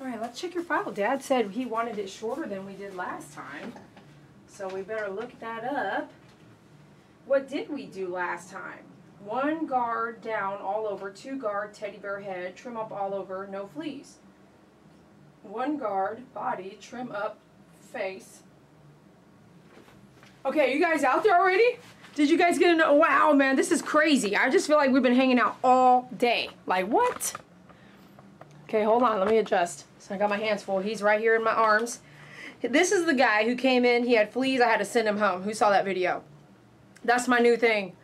All right, let's check your file. Dad said he wanted it shorter than we did last time, so we better look that up. What did we do last time? One guard down all over, two guard teddy bear head, trim up all over, no fleas. One guard body, trim up face. Okay, you guys out there already? Did you guys get a wow, man, this is crazy. I just feel like we've been hanging out all day. Like, what? Okay, hold on. Let me adjust. So I got my hands full. He's right here in my arms. This is the guy who came in. He had fleas. I had to send him home. Who saw that video? That's my new thing.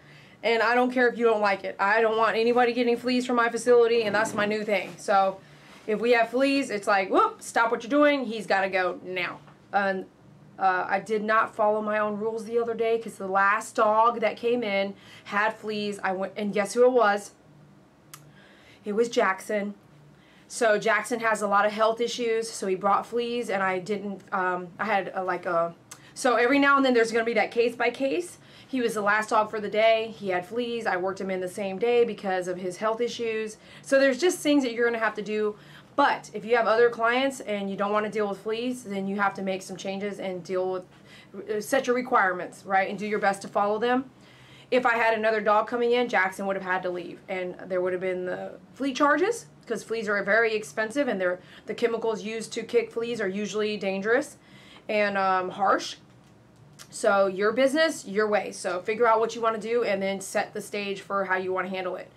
And I don't care if you don't like it. I don't want anybody getting fleas from my facility, and that's my new thing. So if we have fleas, it's like, whoop, stop what you're doing. He's got to go now. And I did not follow my own rules the other day because the last dog that came in had fleas. I went, and guess who it was? It was Jackson. So Jackson has a lot of health issues, so he brought fleas, and I didn't, so every now and then there's going to be that case by case. He was the last dog for the day. He had fleas. I worked him in the same day because of his health issues. So there's just things that you're going to have to do. But if you have other clients and you don't want to deal with fleas, then you have to make some changes and deal with, set your requirements, right, and do your best to follow them. If I had another dog coming in, Jackson would have had to leave, and there would have been the flea charges because fleas are very expensive, and they're, the chemicals used to kick fleas are usually dangerous and harsh. So your business, your way. So figure out what you want to do and then set the stage for how you want to handle it.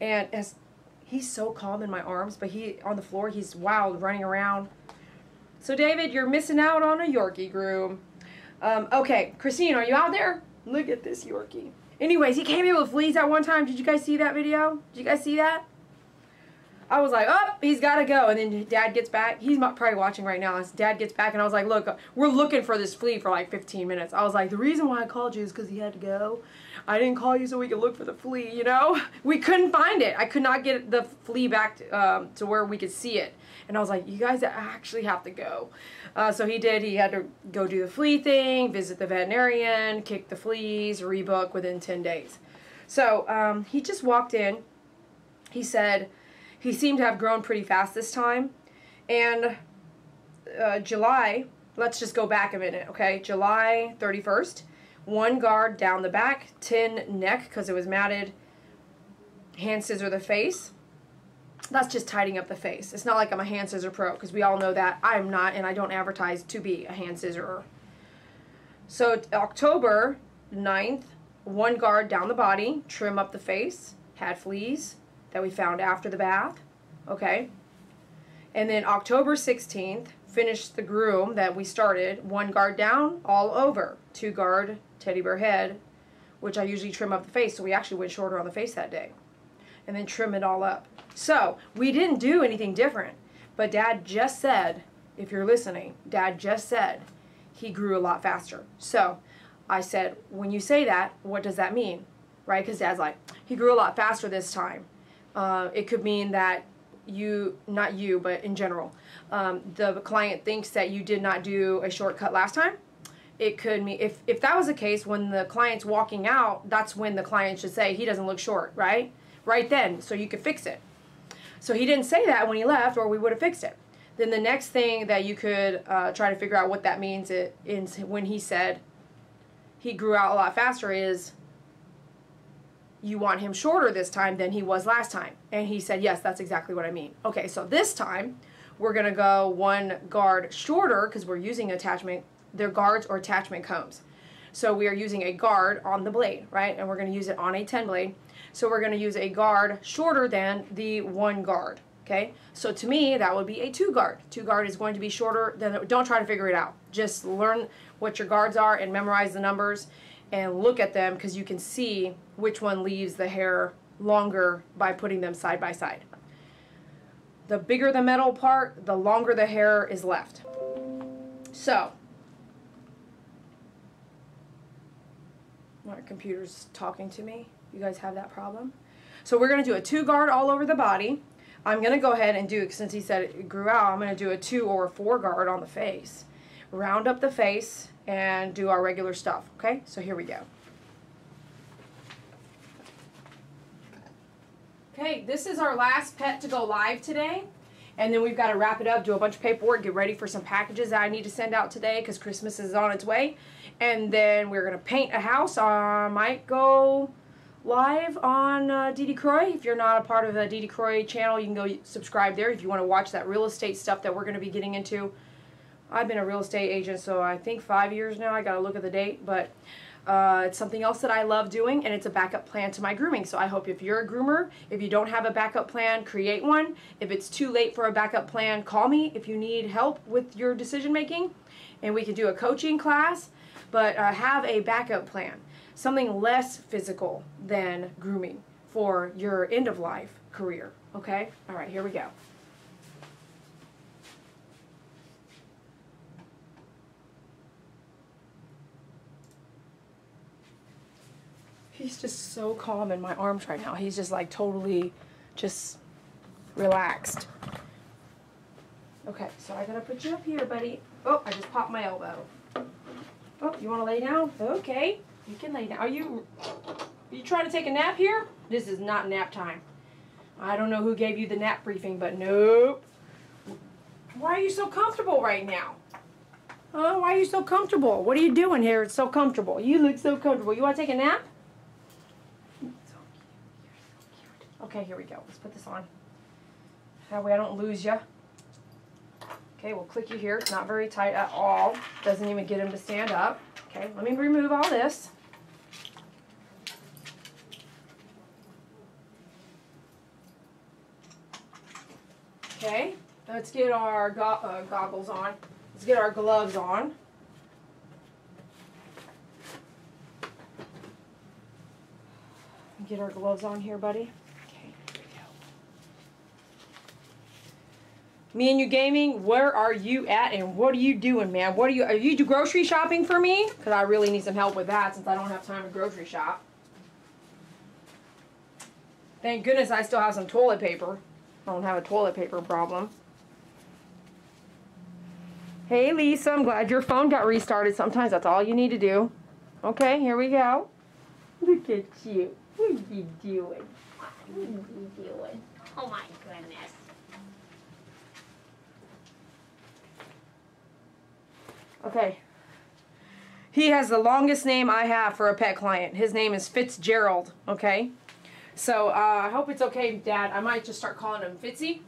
And as he's so calm in my arms, but he on the floor, he's wild, running around. So David, you're missing out on a Yorkie groom. Okay, Christine, are you out there? Look at this Yorkie. Anyways, he came in with fleas at one time. Did you guys see that video? Did you guys see that? I was like, oh, he's got to go. And then Dad gets back. He's probably watching right now. Dad gets back, and I was like, look, we're looking for this flea for like 15 minutes. I was like, the reason why I called you is because he had to go. I didn't call you so we could look for the flea, you know? We couldn't find it. I could not get the flea back to where we could see it. And I was like, you guys actually have to go. So he did. He had to go do the flea thing, visit the veterinarian, kick the fleas, rebook within 10 days. So he just walked in. He said... He seemed to have grown pretty fast this time. And July, let's just go back a minute, okay? July 31st, one guard down the back, 10 neck because it was matted, hand scissor the face. That's just tidying up the face. It's not like I'm a hand scissor pro because we all know that. I'm not, and I don't advertise to be a hand scissorer. So October 9th, one guard down the body, trim up the face, had fleas that we found after the bath, okay? And then October 16th, finished the groom that we started, one guard down, all over, two guard teddy bear head, which I usually trim up the face, so we actually went shorter on the face that day, and then trim it all up. So we didn't do anything different, but Dad just said, if you're listening, Dad just said he grew a lot faster. So I said, when you say that, what does that mean, right? Because Dad's like, he grew a lot faster this time. It could mean that you, not you, but in general, the client thinks that you did not do a shortcut last time. It could mean, if that was the case, when the client's walking out, that's when the client should say, he doesn't look short, right? Right then, so you could fix it. So he didn't say that when he left, or we would have fixed it. Then the next thing that you could try to figure out what that means is when he said he grew out a lot faster is... You want him shorter this time than he was last time. And he said, yes, that's exactly what I mean. Okay, so this time, we're going to go one guard shorter because we're using attachment. They're guards or attachment combs. So we are using a guard on the blade, right? And we're going to use it on a 10 blade. So we're going to use a guard shorter than the one guard, okay? So to me, that would be a two guard. Two guard is going to be shorter than, don't try to figure it out. Just learn what your guards are and memorize the numbers and look at them because you can see which one leaves the hair longer by putting them side by side. The bigger the metal part, the longer the hair is left. So, my computer's talking to me. You guys have that problem? So we're gonna do a two guard all over the body. I'm gonna go ahead and do, since he said it grew out, I'm gonna do a two or a four guard on the face. Round up the face and do our regular stuff, okay? So here we go. Okay, this is our last pet to go live today, And then we've got to wrap it up, do a bunch of paperwork, get ready for some packages that I need to send out today because Christmas is on its way. And then we're going to paint a house. I might go live on dedecroy. If you're not a part of the dedecroy channel, you can go subscribe there if you want to watch that real estate stuff that we're going to be getting into. I've been a real estate agent, so I think 5 years now. I got to look at the date, but it's something else that I love doing, and it's a backup plan to my grooming. So I hope if you're a groomer, if you don't have a backup plan, create one. If it's too late for a backup plan, call me if you need help with your decision making, and we can do a coaching class, but have a backup plan. Something less physical than grooming for your end of life career, okay? All right, here we go. He's just so calm in my arms right now. He's just like totally just relaxed. Okay, so I gotta put you up here, buddy. Oh, I just popped my elbow. Oh, you wanna lay down? Okay, you can lay down. Are you trying to take a nap here? This is not nap time. I don't know who gave you the nap briefing, but nope. Why are you so comfortable right now? Oh, why are you so comfortable? What are you doing here? It's so comfortable. You look so comfortable. You wanna take a nap? Okay, here we go. Let's put this on. That way I don't lose you. Okay, we'll click you here. It's not very tight at all. Doesn't even get him to stand up. Okay, let me remove all this. Okay, let's get our goggles on. Let's get our gloves on. Get our gloves on here, buddy. Me and You Gaming, where are you at and what are you doing, man? What are you grocery shopping for me? Because I really need some help with that since I don't have time to grocery shop. Thank goodness I still have some toilet paper. I don't have a toilet paper problem. Hey, Lisa, I'm glad your phone got restarted. Sometimes that's all you need to do. Okay, here we go. Look at you. What are you doing? What are you doing? Oh, my goodness. Okay, he has the longest name I have for a pet client. His name is Fitzgerald, okay? So, I hope it's okay, Dad. I might just start calling him Fitzy.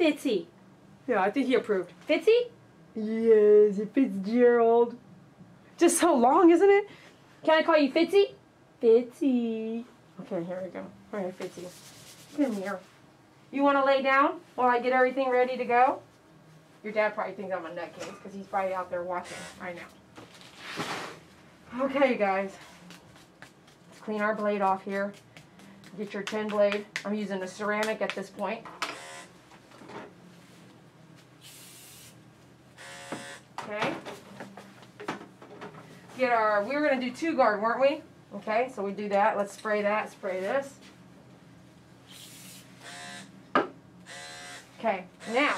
Fitzy. Yeah, I think he approved. Fitzy? Yes, Fitzgerald. Just so long, isn't it? Can I call you Fitzy? Fitzy. Okay, here we go. All right, Fitzy. Come here. You want to lay down while I get everything ready to go? Your dad probably thinks I'm a nutcase because he's probably out there watching right now. Okay, you guys. Let's clean our blade off here. Get your tin blade. I'm using a ceramic at this point. Okay. Get our, we were going to do 2 guard, weren't we? Okay, so we do that. Let's spray that. Spray this. Okay, now.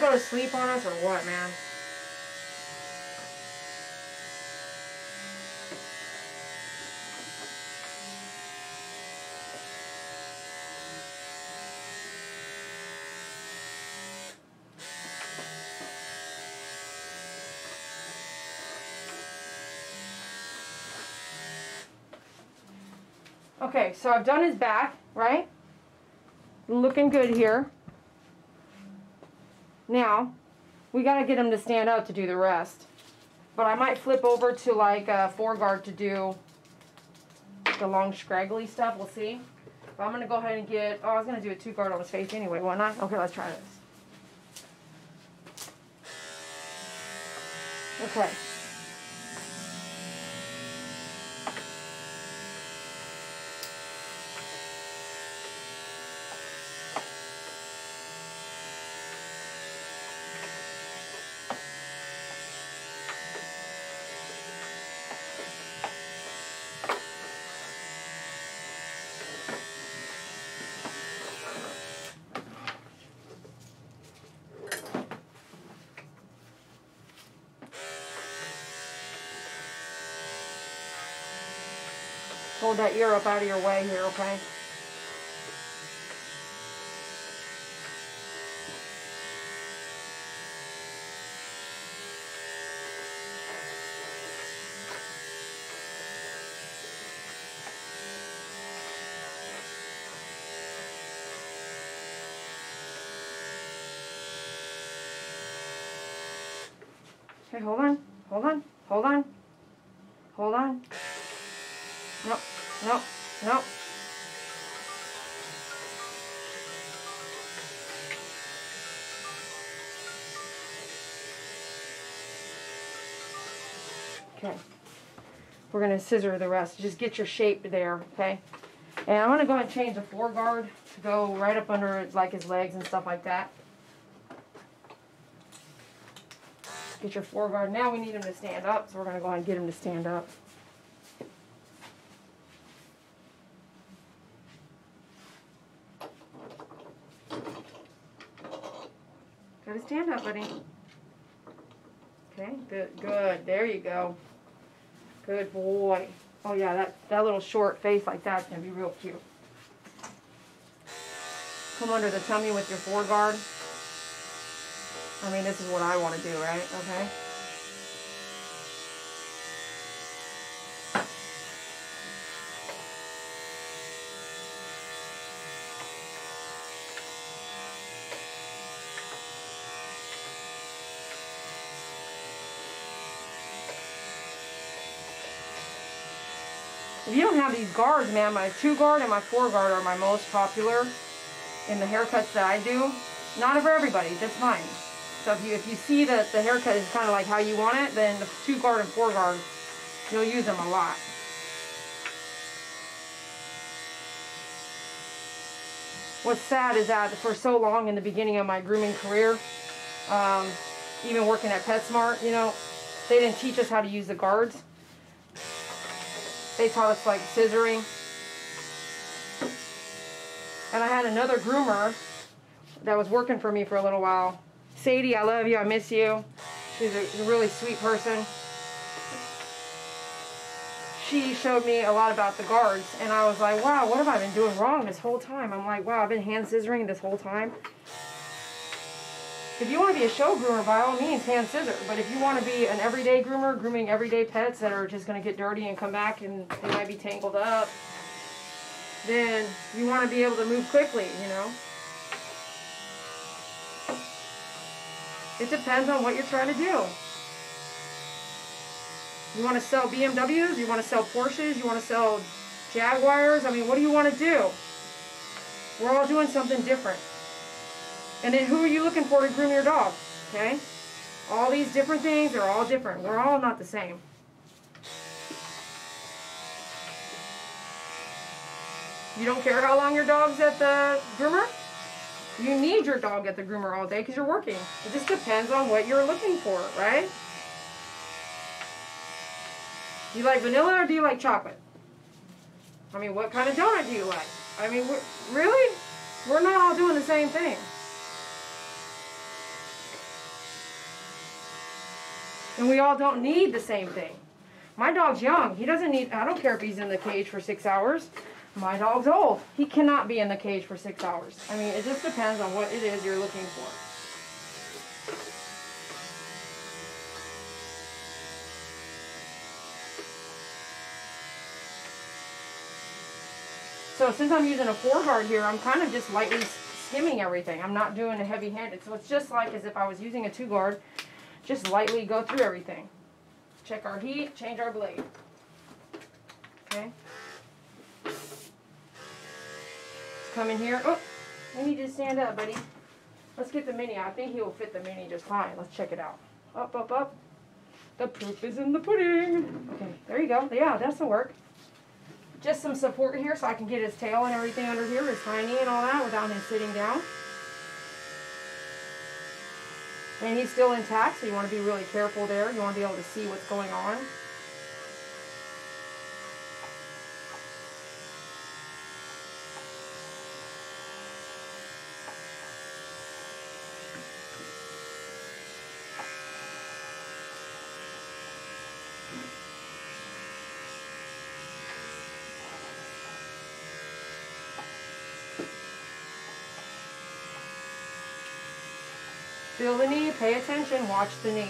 Go to sleep on us or what, man? Okay, so I've done his back, right? Looking good here. Now, we got to get him to stand up to do the rest. But I might flip over to like a 4 guard to do the long scraggly stuff. We'll see. But I'm going to go ahead and get, oh, I was going to do a 2 guard on his face anyway, why not? Okay, let's try this. Okay. hold that ear up out of your way here, okay? Okay, hold on, hold on, hold on, hold on. No, no, no. Okay, we're going to scissor the rest. Just get your shape there, okay? And I'm going to go and change the foreguard to go right up under like his legs and stuff like that. Get your foreguard. Now we need him to stand up, so we're going to go ahead and get him to stand up. Got to stand up, buddy. Okay, good, good. There you go. Good boy. Oh, yeah, that little short face like that's going to be real cute. Come under the tummy with your foreguard. I mean, this is what I want to do, right? Okay. If you don't have these guards, man, my two guard and my four guard are my most popular in the haircuts that I do. Not for everybody, just mine. So if you see that the haircut is kind of like how you want it, then the two guard and four guard, you'll use them a lot. What's sad is that for so long in the beginning of my grooming career, even working at PetSmart, you know, they didn't teach us how to use the guards. They taught us like scissoring. And I had another groomer that was working for me for a little while. Sadie, I love you, I miss you. She's a really sweet person. She showed me a lot about the guards, and I was like, wow, what have I been doing wrong this whole time? I'm like, wow, I've been hand scissoring this whole time. If you want to be a show groomer, by all means, hand scissor. But if you want to be an everyday groomer, grooming everyday pets that are just going to get dirty and come back and they might be tangled up, then you want to be able to move quickly, you know? It depends on what you're trying to do. You want to sell BMWs? You want to sell Porsches? You want to sell Jaguars? I mean, what do you want to do? We're all doing something different. And then who are you looking for to groom your dog? Okay? All these different things are all different. We're all not the same. You don't care how long your dog's at the groomer? You need your dog at the groomer all day because you're working. It just depends on what you're looking for, right? Do you like vanilla or do you like chocolate? I mean, what kind of donut do you like? I mean, really? We're not all doing the same thing. And we all don't need the same thing. My dog's young. He doesn't need, I don't care if he's in the cage for 6 hours. My dog's old. He cannot be in the cage for 6 hours. I mean, it just depends on what it is you're looking for. So since I'm using a foreguard here, I'm kind of just lightly skimming everything. I'm not doing a heavy-handed. So it's just like as if I was using a two-guard, just lightly go through everything. Check our heat, change our blade. Okay. Come in here. Oh, we need you to stand up, buddy. Let's get the mini. I think he will fit the mini just fine. Let's check it out. Up, up, up. The proof is in the pudding. Okay, there you go. Yeah, that's the work. Just some support here so I can get his tail and everything under here, his tiny and all that, without him sitting down. And he's still intact, so you want to be really careful there. You want to be able to see what's going on. Feel the knee, pay attention, watch the knee.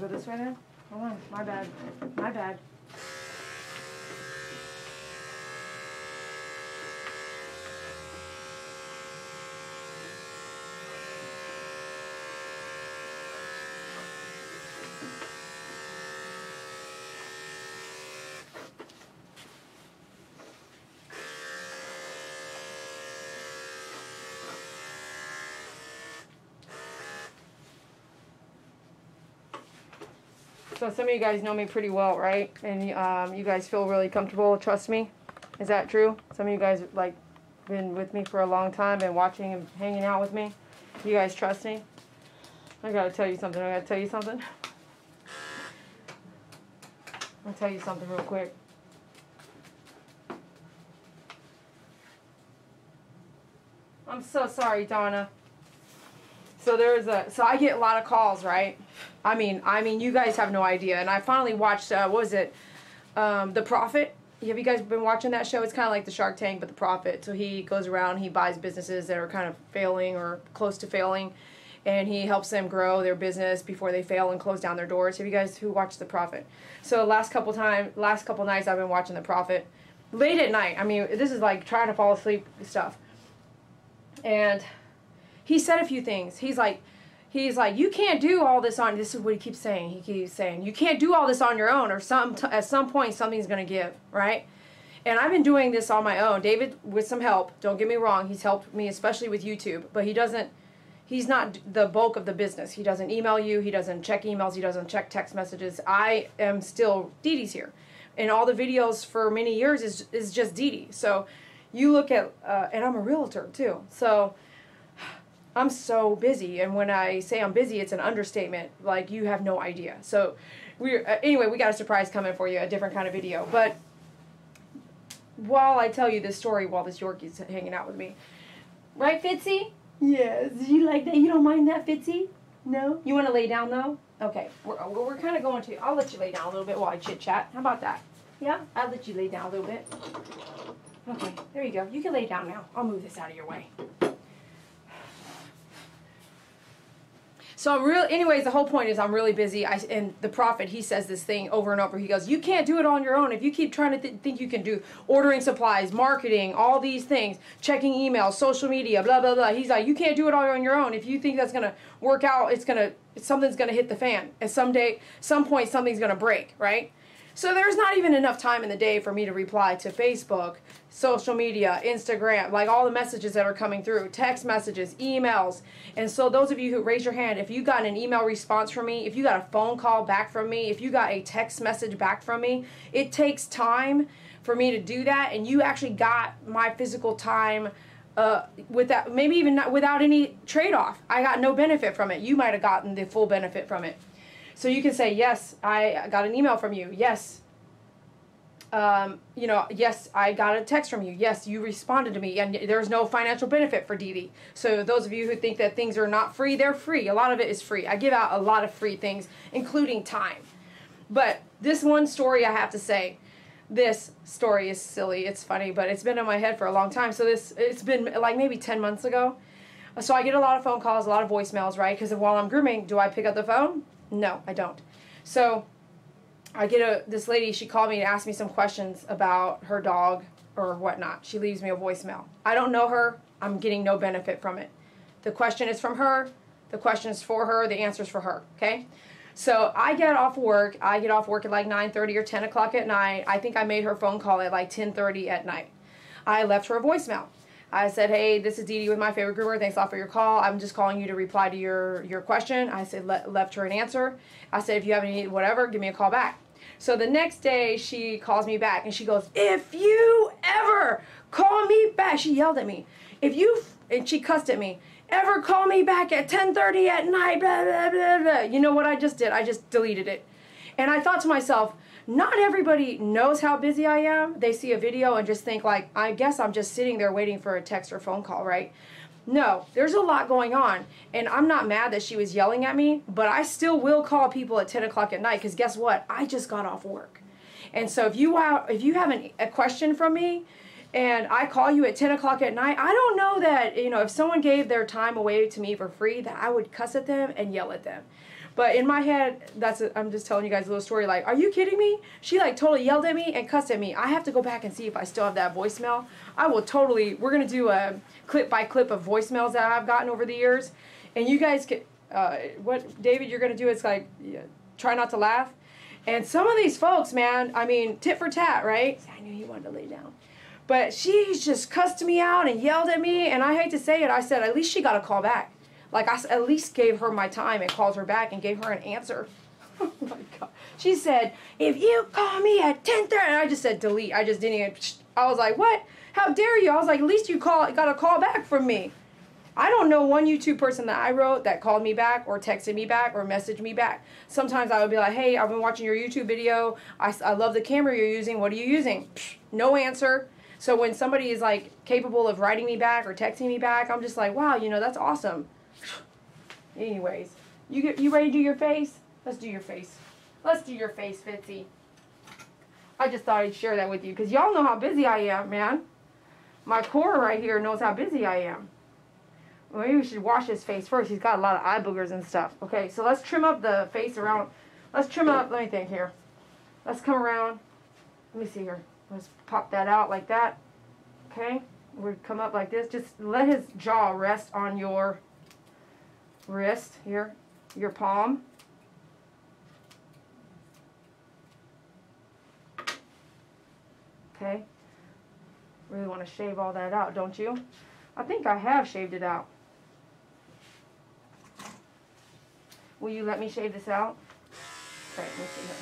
Go this way then? Hold on, my bad. My bad. So some of you guys know me pretty well, right? And you guys feel really comfortable, trust me. Is that true? Some of you guys like been with me for a long time, been watching and hanging out with me. You guys trust me? I'll tell you something real quick. I'm so sorry, Donna. So I get a lot of calls, right? I mean, you guys have no idea. And I finally watched, what was it? The Profit. Have you guys been watching that show? It's kind of like The Shark Tank, but The Profit. So he goes around, he buys businesses that are kind of failing or close to failing, and he helps them grow their business before they fail and close down their doors. Have you guys who watch The Profit? So last couple nights I've been watching The Profit late at night. I mean, this is like trying to fall asleep stuff. And he said a few things. He's like, you can't do all this on. This is what he keeps saying. He keeps saying, you can't do all this on your own, or at some point something's gonna give, right? And I've been doing this on my own, David, with some help. Don't get me wrong. He's helped me, especially with YouTube. But he's not the bulk of the business. He doesn't email you. He doesn't check emails. He doesn't check text messages. I am still Dee Dee's here, and all the videos for many years is just Dee Dee. So you look at, and I'm a realtor too. So I'm so busy, and when I say I'm busy, it's an understatement. Like, you have no idea. So, anyway, we got a surprise coming for you, a different kind of video. But while I tell you this story, while this Yorkie's hanging out with me, right, Fitzy? Yes. You like that? You don't mind that, Fitzy? No. You want to lay down though? Okay. We're kind of going to. I'll let you lay down a little bit while I chit chat. How about that? Yeah. I'll let you lay down a little bit. Okay. There you go. You can lay down now. I'll move this out of your way. So anyways, the whole point is I'm really busy, and The Profit, he says this thing over and over. He goes, you can't do it on your own. If you keep trying to think you can do ordering supplies, marketing, all these things, checking emails, social media, blah, blah, blah. He's like, you can't do it all on your own. If you think that's going to work out, something's going to hit the fan. And some point, something's going to break, right? So there's not even enough time in the day for me to reply to Facebook, social media, Instagram, like all the messages that are coming through, text messages, emails. And so those of you who raise your hand, if you got an email response from me, if you got a phone call back from me, if you got a text message back from me, it takes time for me to do that. And you actually got my physical time without, maybe even not, without any trade-off. I got no benefit from it. You might have gotten the full benefit from it. So you can say, yes, I got an email from you. Yes. Yes, I got a text from you. Yes, you responded to me, and there's no financial benefit for Dee Dee. So those of you who think that things are not free, they're free. A lot of it is free. I give out a lot of free things, including time. But this one story, I have to say, this story is silly. It's funny, but it's been in my head for a long time. So it's been like maybe 10 months ago. So I get a lot of phone calls, a lot of voicemails, right? Because while I'm grooming, do I pick up the phone? No, I don't. So I get this lady, she called me and asked me some questions about her dog or whatnot. She leaves me a voicemail. I don't know her. I'm getting no benefit from it. The question is from her. The question is for her. The answer is for her. Okay? So I get off work. I get off work at like 9:30 or 10 o'clock at night. I think I made her phone call at like 10:30 at night. I left her a voicemail. I said, hey, this is Dee Dee with My Favorite Groomer. Thanks a lot for your call. I'm just calling you to reply to your question. I said, left her an answer. I said, if you have any whatever, give me a call back. So the next day, she calls me back, and she goes, if you ever call me back, she yelled at me. And she cussed at me. Ever call me back at 10:30 at night, blah, blah, blah, blah. You know what I just did? I just deleted it. And I thought to myself, Not everybody knows how busy I am. They see a video and just think like, I guess I'm just sitting there waiting for a text or phone call, right? No, there's a lot going on, and I'm not mad that she was yelling at me, but I still will call people at 10 o'clock at night, because guess what? I just got off work. And so if you have a question from me, and I call you at 10 o'clock at night, I don't know that, you know, if someone gave their time away to me for free, that I would cuss at them and yell at them. But in my head, I'm just telling you guys a little story, like, are you kidding me? She like totally yelled at me and cussed at me. I have to go back and see if I still have that voicemail. I will totally, we're going to do a clip by clip of voicemails that I've gotten over the years. And you guys can, what, David, you're going to do is like, yeah, try not to laugh. And some of these folks, man, I mean, tit for tat, right? I knew you wanted to lay down. But she just cussed me out and yelled at me, and I hate to say it, I said, at least she got a call back. Like, I at least gave her my time and called her back and gave her an answer. Oh, my God. She said, if you call me at 10:30, and I just said, delete. I just didn't even, I was like, what? How dare you? I was like, at least you got a call back from me. I don't know one YouTube person that I wrote that called me back or texted me back or messaged me back. Sometimes I would be like, hey, I've been watching your YouTube video. I love the camera you're using. What are you using? No answer. So when somebody is like capable of writing me back or texting me back, I'm just like, wow, you know, that's awesome. Anyways, you ready to do your face? Let's do your face. Let's do your face, Fitzy. I just thought I'd share that with you because y'all know how busy I am, man. My core right here knows how busy I am. Well, maybe we should wash his face first. He's got a lot of eye boogers and stuff. Okay, so let's trim up the face around. Let's trim up. Let me think here. Let's come around. Let me see here. Let's pop that out like that. Okay, we come up like this. Just let his jaw rest on your wrist here, your palm. Okay, really want to shave all that out, don't you? I think I have shaved it out. Will you let me shave this out? Okay, let me see here.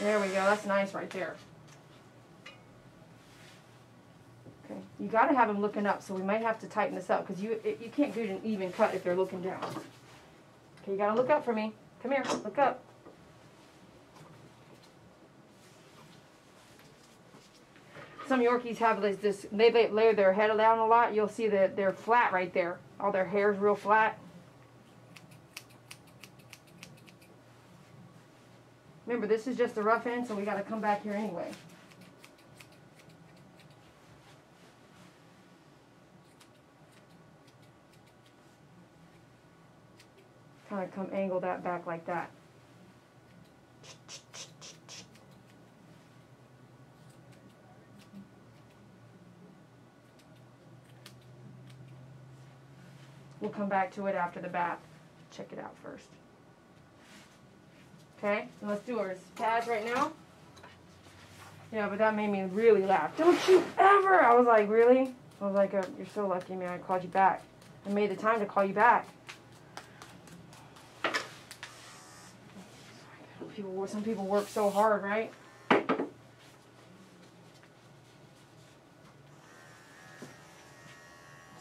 There we go. That's nice right there. Okay. You got to have them looking up, so we might have to tighten this up because you can't do an even cut if they're looking down. Okay, you got to look up for me. Come here. Look up. Some Yorkies have this, they lay their head down a lot. You'll see that they're flat right there. All their hair's real flat. Remember, this is just a rough end, so we got to come back here anyway. Kind of come angle that back like that. We'll come back to it after the bath. Check it out first. Okay, so let's do our pads right now. Yeah, but that made me really laugh. Don't you ever! I was like, really? I was like, oh, you're so lucky, man. I called you back. I made the time to call you back. Some people work so hard, right? Let's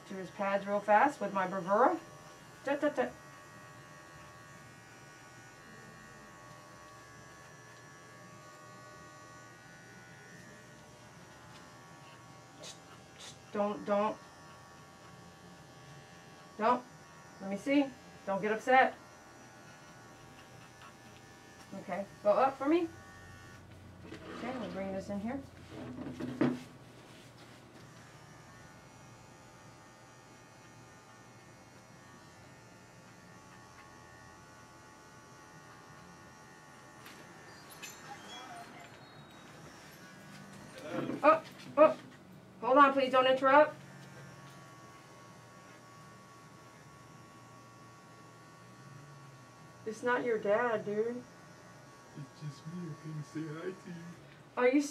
do his pads real fast with my Bravura. Da, da, da. Don't. Let me see. Don't get upset. Okay, go up for me. Okay, I'm gonna bring this in here. Oh, oh. Hold on, please don't interrupt. It's not your dad, dude. It's just me. I came to say hi to you.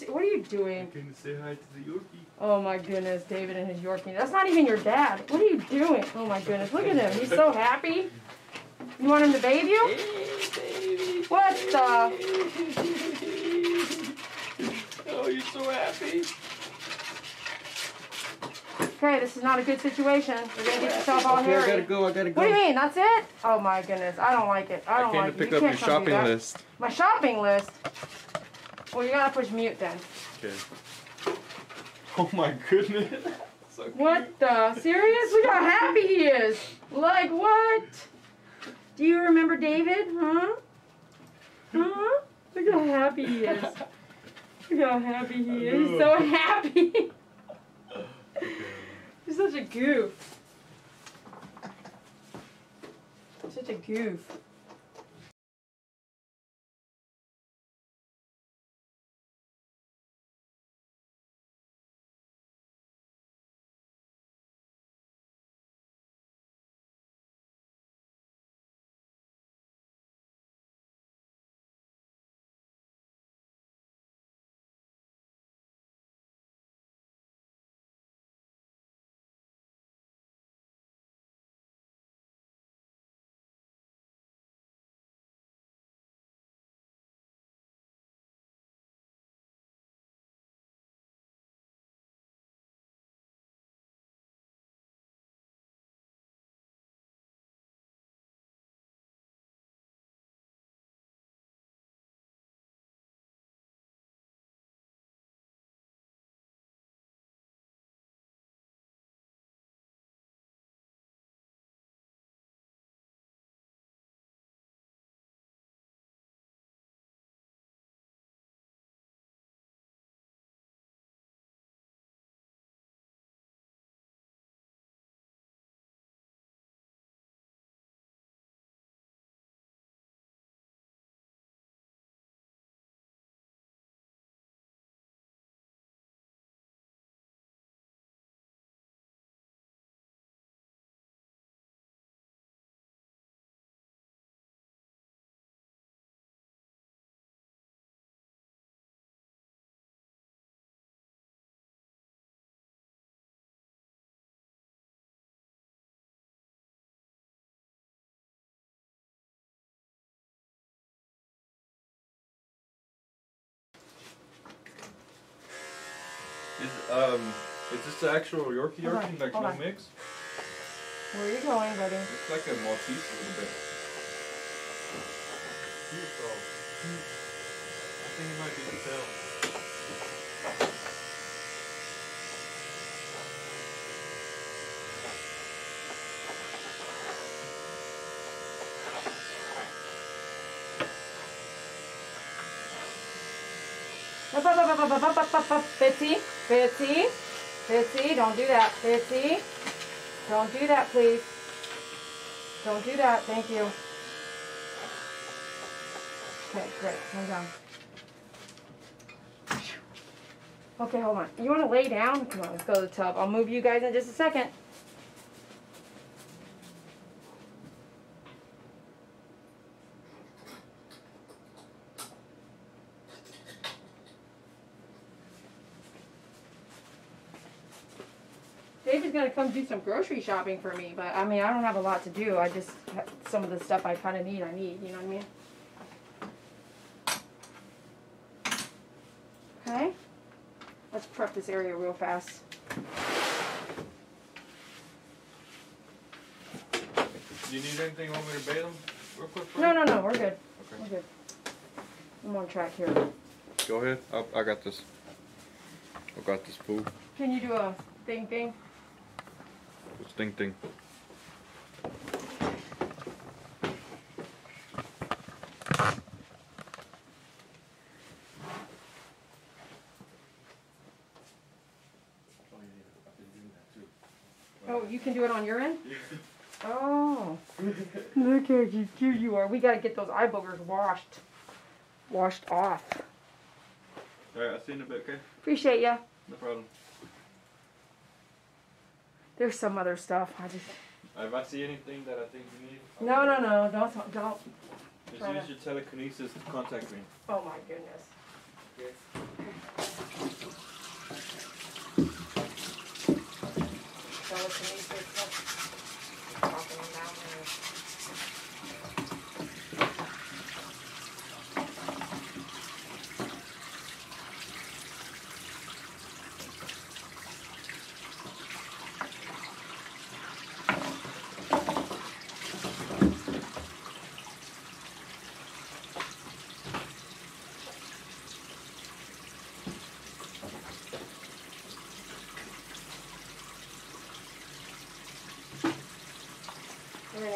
Are you? What are you doing? I came to say hi to the Yorkie. Oh my goodness, David and his Yorkie. That's not even your dad. What are you doing? Oh my goodness, look at him. He's so happy. You want him to bathe you? Hey, baby. What the? Oh, you're so happy. Okay, this is not a good situation. You're going to get yourself all hairy. I got to go. What do you mean? That's it? Oh, my goodness. I don't like it. I came to pick up your shopping list. My shopping list? Well, you got to push mute then. Okay. Oh, my goodness. So cute. What the? Serious? Look how happy he is. Like, what? Do you remember David? Huh? Huh? Look how happy he is. Look how happy he is. He's so happy. He's such a goof. Such a goof. Is this the actual Yorkie, like no mix? Where are you going, buddy? It's like a Maltese a little bit. Beautiful. I think it might be the tail. Bitsy, Bitsy, Bitsy, don't do that, Bitsy. Don't do that, please. Don't do that, thank you. Okay, great, I'm done. Okay, hold on. You want to lay down? Come on, let's go to the tub. I'll move you guys in just a second. Gonna come do some grocery shopping for me, but I mean I don't have a lot to do. I just some of the stuff I kind of need. You know what I mean? Okay, let's prep this area real fast. Do you need anything? Want me to bait them real quick? No, we're good. Okay. We're good. I'm on track here. Go ahead. I got this. I got this pool. Can you do a thing thing? It's ding ding. Oh, you can do it on your end? Oh. Look how cute you are. We gotta get those eye boogers washed. Washed off. Alright, I'll see you in a bit, okay? Appreciate ya. No problem. There's some other stuff. If I see anything that I think you need. No, don't. Just use your telekinesis to contact me. Oh my goodness. Okay. Telekinesis. Popping them out there.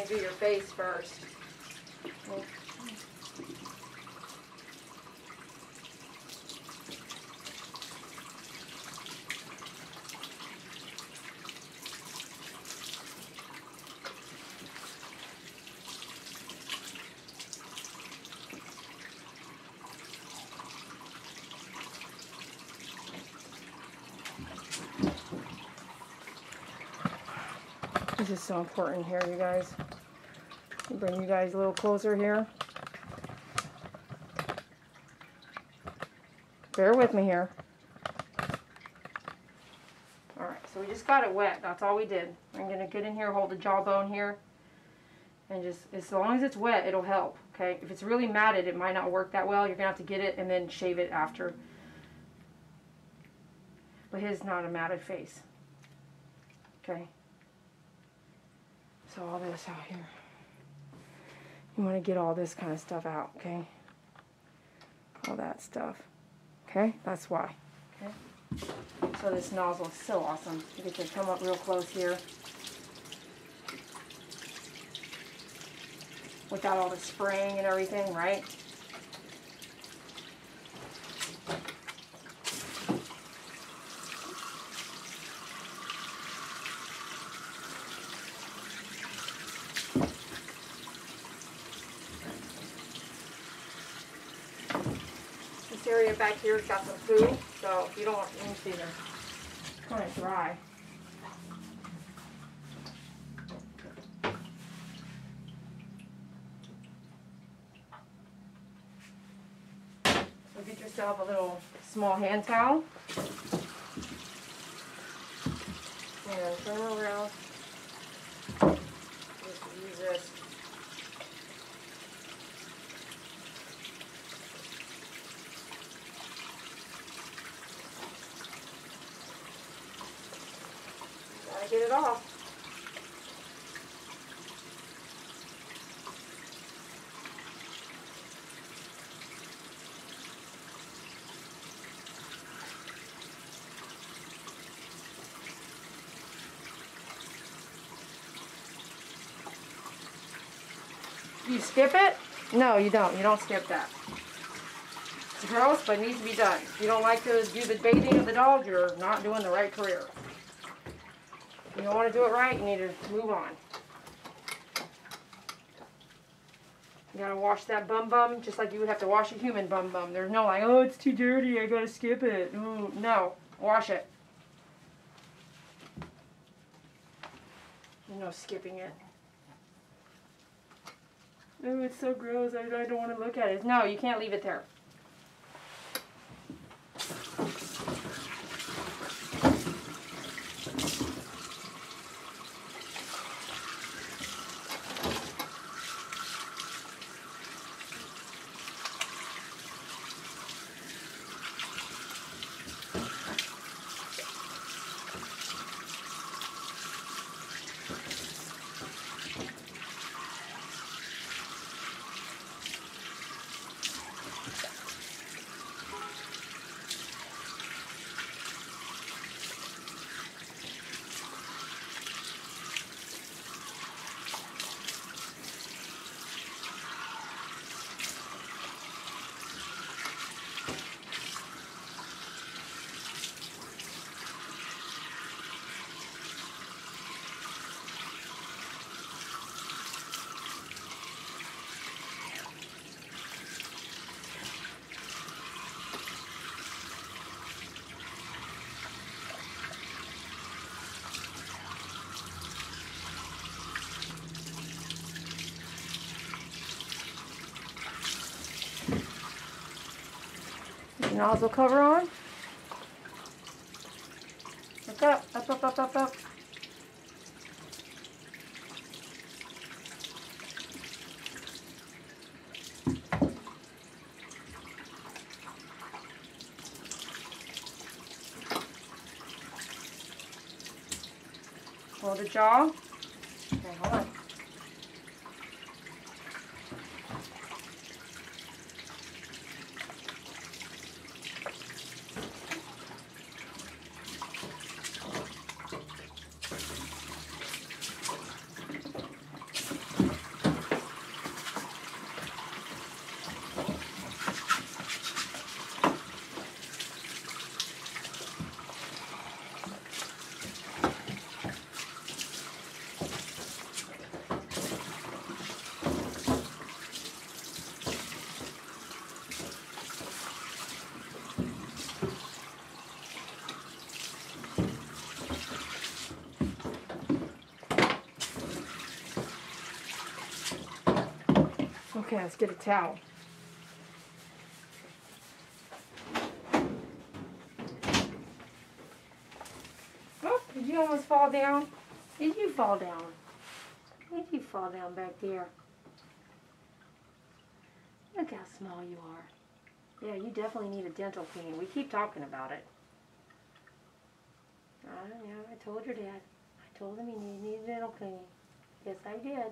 going to do your face first. Well, this is so important here, you guys. Bring you guys a little closer here. Bear with me here. All right, so we just got it wet. That's all we did. I'm gonna get in here, hold the jawbone here, and just as long as it's wet, it'll help. Okay. If it's really matted, it might not work that well. You're gonna have to get it and then shave it after. But his not a matted face. Okay. So all this out here. You want to get all this kind of stuff out, okay? All that stuff, okay? That's why, okay? So this nozzle is so awesome. You get to come up real close here without all the spraying and everything, right? Area back here's got some food, so if you don't want anything to kind of dry. So get yourself a little small hand towel and turn around. Just use this. Get it off. You skip it? No, you don't. You don't skip that. It's gross, but it needs to be done. If you don't like to do the bathing of the dog, you're not doing the right career. You don't want to do it right, you need to move on. You gotta wash that bum bum just like you would have to wash a human bum bum. There's no like, oh, it's too dirty, I gotta skip it. Ooh, no, wash it. There's no skipping it. Oh, it's so gross, I don't want to look at it. No, you can't leave it there. Nozzle cover on. Look up, up, up, up, up, up. Hold the jaw. Okay, hold on. Okay, let's get a towel. Oh, did you almost fall down? Did you fall down? Did you fall down back there? Look how small you are. Yeah, you definitely need a dental cleaning. We keep talking about it. I don't know. I told your dad. I told him he needed a dental cleaning. Yes, I did.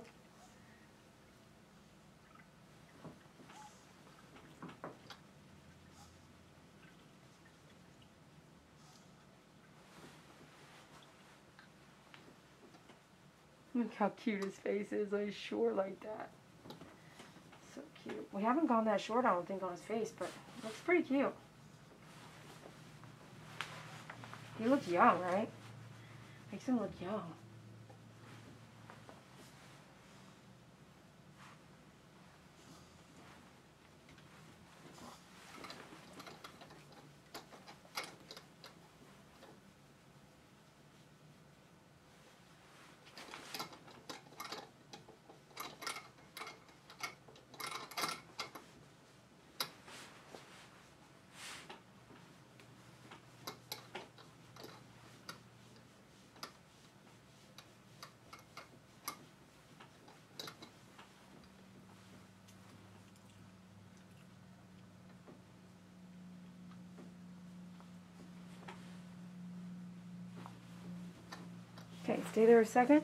Look how cute his face is. I sure like that. So cute. We haven't gone that short, I don't think, on his face, but it looks pretty cute. He looks young, right? Makes him look young. Okay, stay there a second.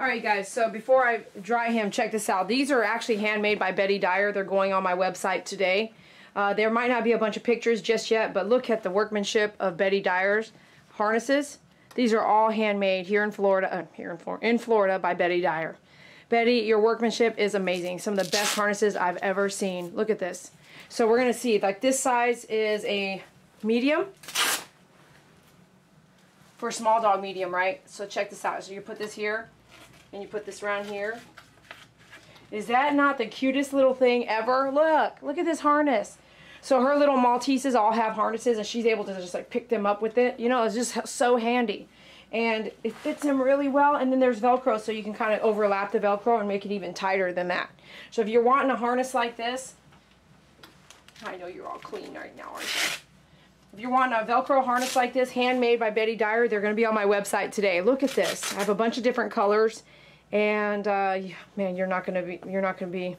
Alright guys, so before I dry him, check this out. These are actually handmade by Betty Dyer. They're going on my website today. There might not be a bunch of pictures just yet, but look at the workmanship of Betty Dyer's harnesses. These are all handmade here in Florida, in Florida by Betty Dyer. Betty, your workmanship is amazing. Some of the best harnesses I've ever seen. Look at this. So we're going to see, like this size is a medium. For small dog, medium, right? So check this out. So you put this here. And you put this around here. Is that not the cutest little thing ever? Look, look at this harness. So her little Malteses all have harnesses and she's able to just like pick them up with it. You know, it's just so handy. And it fits him really well. And then there's Velcro, so you can kind of overlap the Velcro and make it even tighter than that. So if you're wanting a harness like this, I know you're all clean right now, aren't you? If you want a Velcro harness like this, handmade by Betty Dyer, they're going to be on my website today. Look at this. I have a bunch of different colors, and man, you're not going to be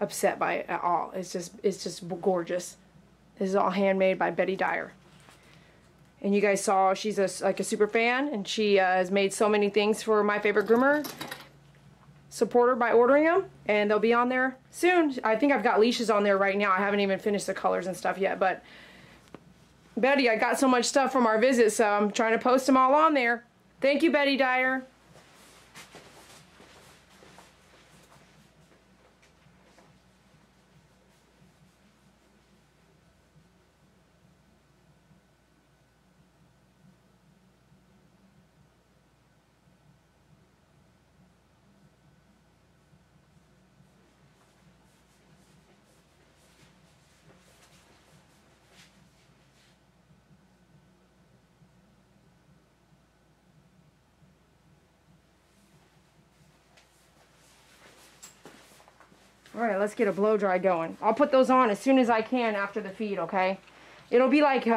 upset by it at all. It's just gorgeous. This is all handmade by Betty Dyer. And you guys saw she's like a super fan, and she has made so many things for My Favorite Groomer. Support her by ordering them, and they'll be on there soon. I think I've got leashes on there right now. I haven't even finished the colors and stuff yet, but Betty, I got so much stuff from our visit, so I'm trying to post them all on there. Thank you, Betty Dyer. Alright, let's get a blow dry going. I'll put those on as soon as I can after the feed, okay? It'll be like,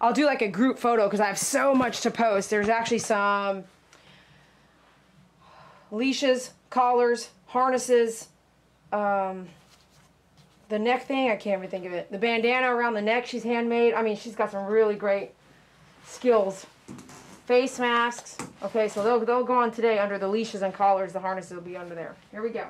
I'll do like a group photo because I have so much to post. There's actually some leashes, collars, harnesses, the neck thing, I can't even think of it. The bandana around the neck, she's handmade. I mean, she's got some really great skills. Face masks. Okay, so they'll go on today under the leashes and collars. The harnesses will be under there. Here we go.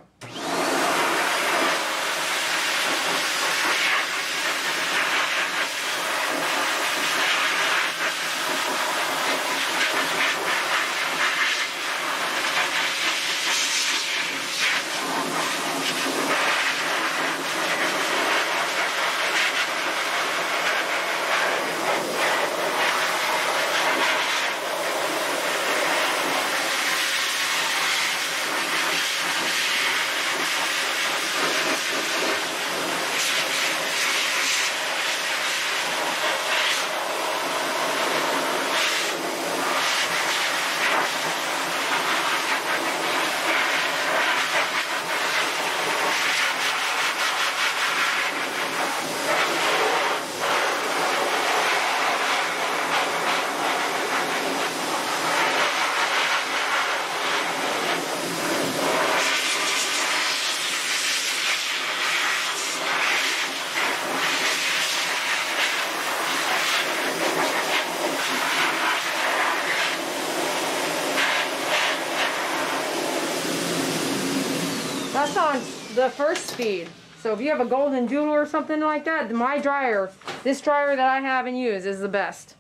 That's on the first speed. So if you have a golden doodle or something like that, my dryer, this dryer that I have and use, is the best.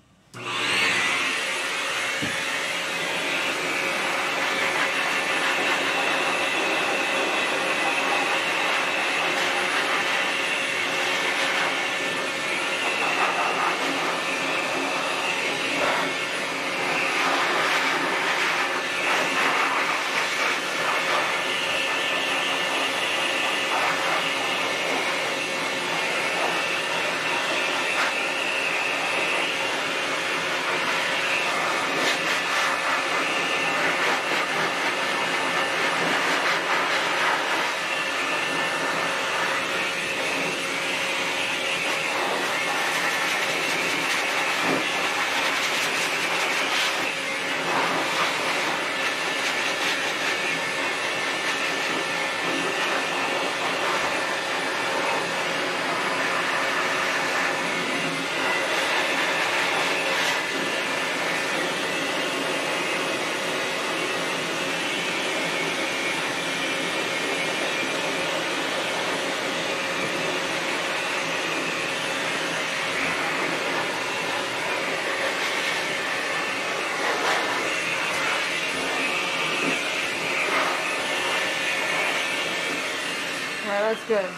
That's good.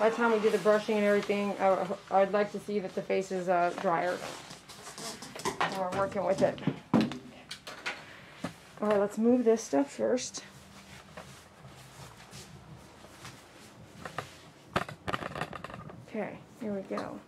By the time we do the brushing and everything, I'd like to see that the face is drier. We're working with it. All right, let's move this stuff first. Okay, here we go.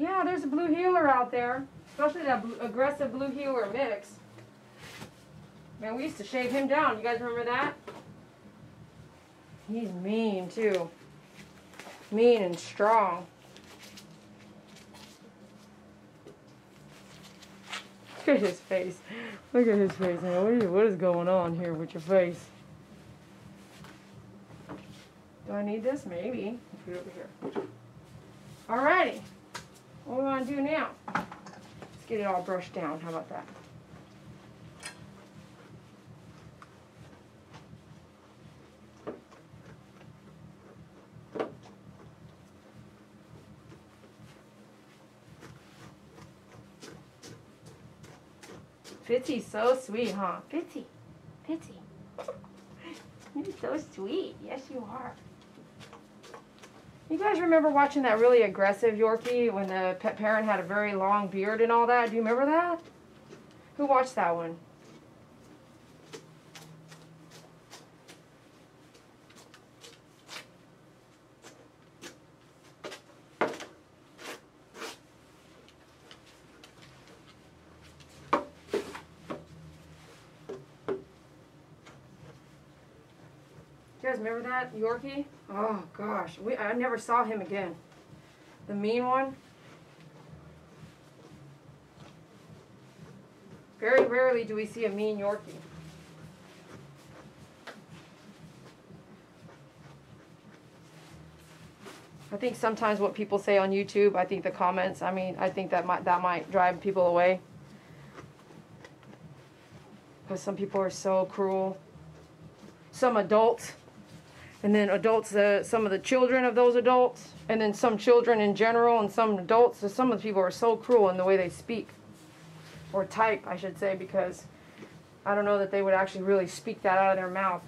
Yeah, there's a blue healer out there, especially that aggressive blue healer mix. Man, we used to shave him down. You guys remember that? He's mean, too. Mean and strong. Look at his face. Look at his face, man. What is going on here with your face? Do I need this? Maybe. Put it over here. Alrighty. What we want to do now, let's get it all brushed down. How about that? Fitzy's so sweet, huh? Fitzy. You're so sweet. Yes, you are. You guys remember watching that really aggressive Yorkie when the pet parent had a very long beard and all that? Do you remember that? Who watched that one? You guys remember that Yorkie? Oh gosh, I never saw him again. The mean one. Very rarely do we see a mean Yorkie. I think sometimes what people say on YouTube, I think the comments, I mean, I think that might drive people away. Because some people are so cruel. Some adults, and then adults, some of the children of those adults, and then some children in general, and some adults. So some of the people are so cruel in the way they speak, or type, I should say, because I don't know that they would actually really speak that out of their mouth.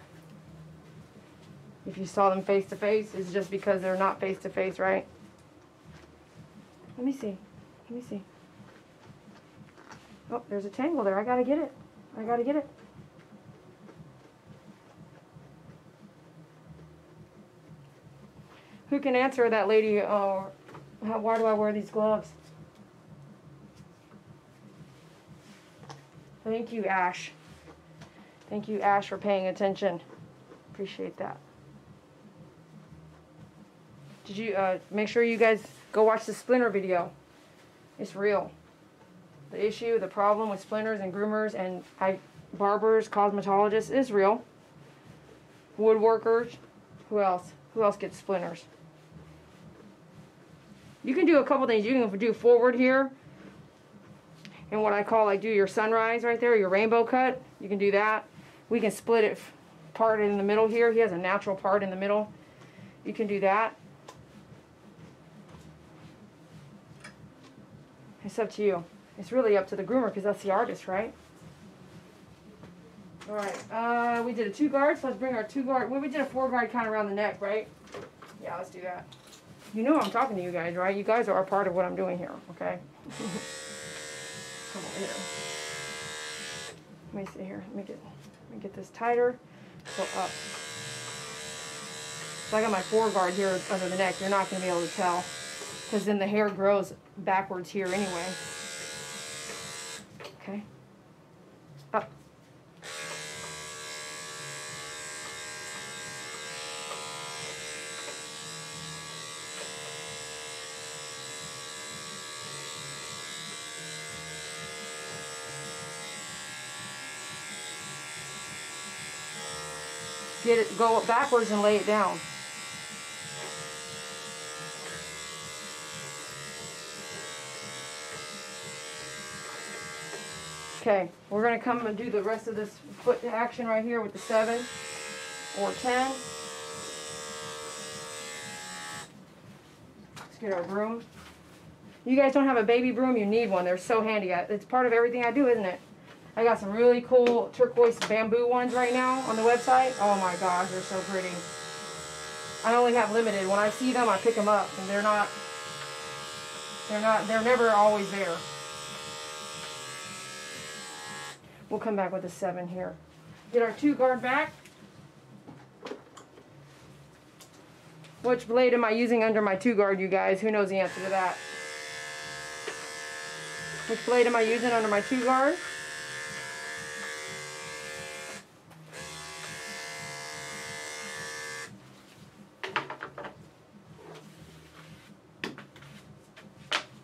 If you saw them face to face, it's just because they're not face to face, right? Let me see. Let me see. Oh, there's a tangle there. I gotta get it. I gotta get it. Who can answer that lady? Or why do I wear these gloves? Thank you, Ash. Thank you, Ash, for paying attention. Appreciate that. Did you make sure you guys go watch the splinter video? It's real. The issue, the problem with splinters and groomers and barbers, cosmetologists is real. Woodworkers. Who else? Who else gets splinters? You can do a couple things. You can do forward here, and what I call, like, do your sunrise right there, your rainbow cut. You can do that. We can split it part in the middle here. He has a natural part in the middle. You can do that. It's up to you. It's really up to the groomer, because that's the artist, right? All right, we did a two guard, so let's bring our two guard. Well, we did a four guard kind of around the neck, right? Yeah, let's do that. You know I'm talking to you guys, right? You guys are a part of what I'm doing here, okay? Come over here. Let me see here. Let me get this tighter. Go up. So I got my four guard here under the neck. You're not going to be able to tell, because then the hair grows backwards here anyway. Okay. Up. Get it, go backwards and lay it down. Okay, we're going to come and do the rest of this foot action right here with the 7 or 10. Let's get our broom. You guys don't have a baby broom, you need one. They're so handy. It's part of everything I do, isn't it? I got some really cool turquoise bamboo ones right now on the website. Oh my gosh, they're so pretty. I only have limited. When I see them, I pick them up, and they're never always there. We'll come back with a 7 here. Get our two guard back. Which blade am I using under my two guard, you guys? Who knows the answer to that? Which blade am I using under my two guard?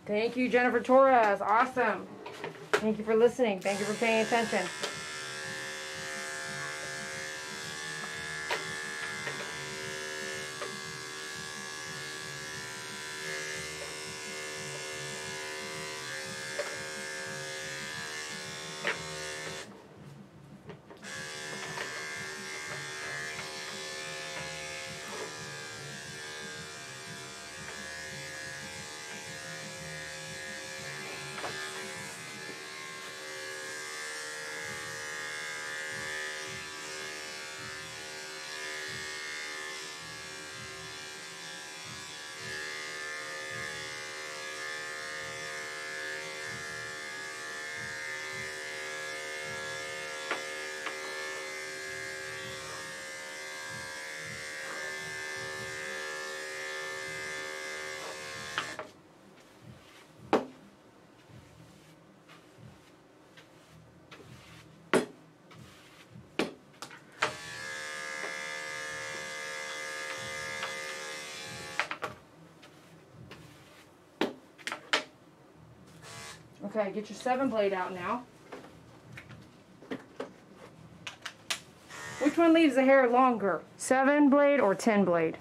Thank you, Jennifer Torres. Awesome. Thank you for listening. Thank you for paying attention. Okay, get your 7-blade out now. Which one leaves the hair longer, 7-blade or 10-blade?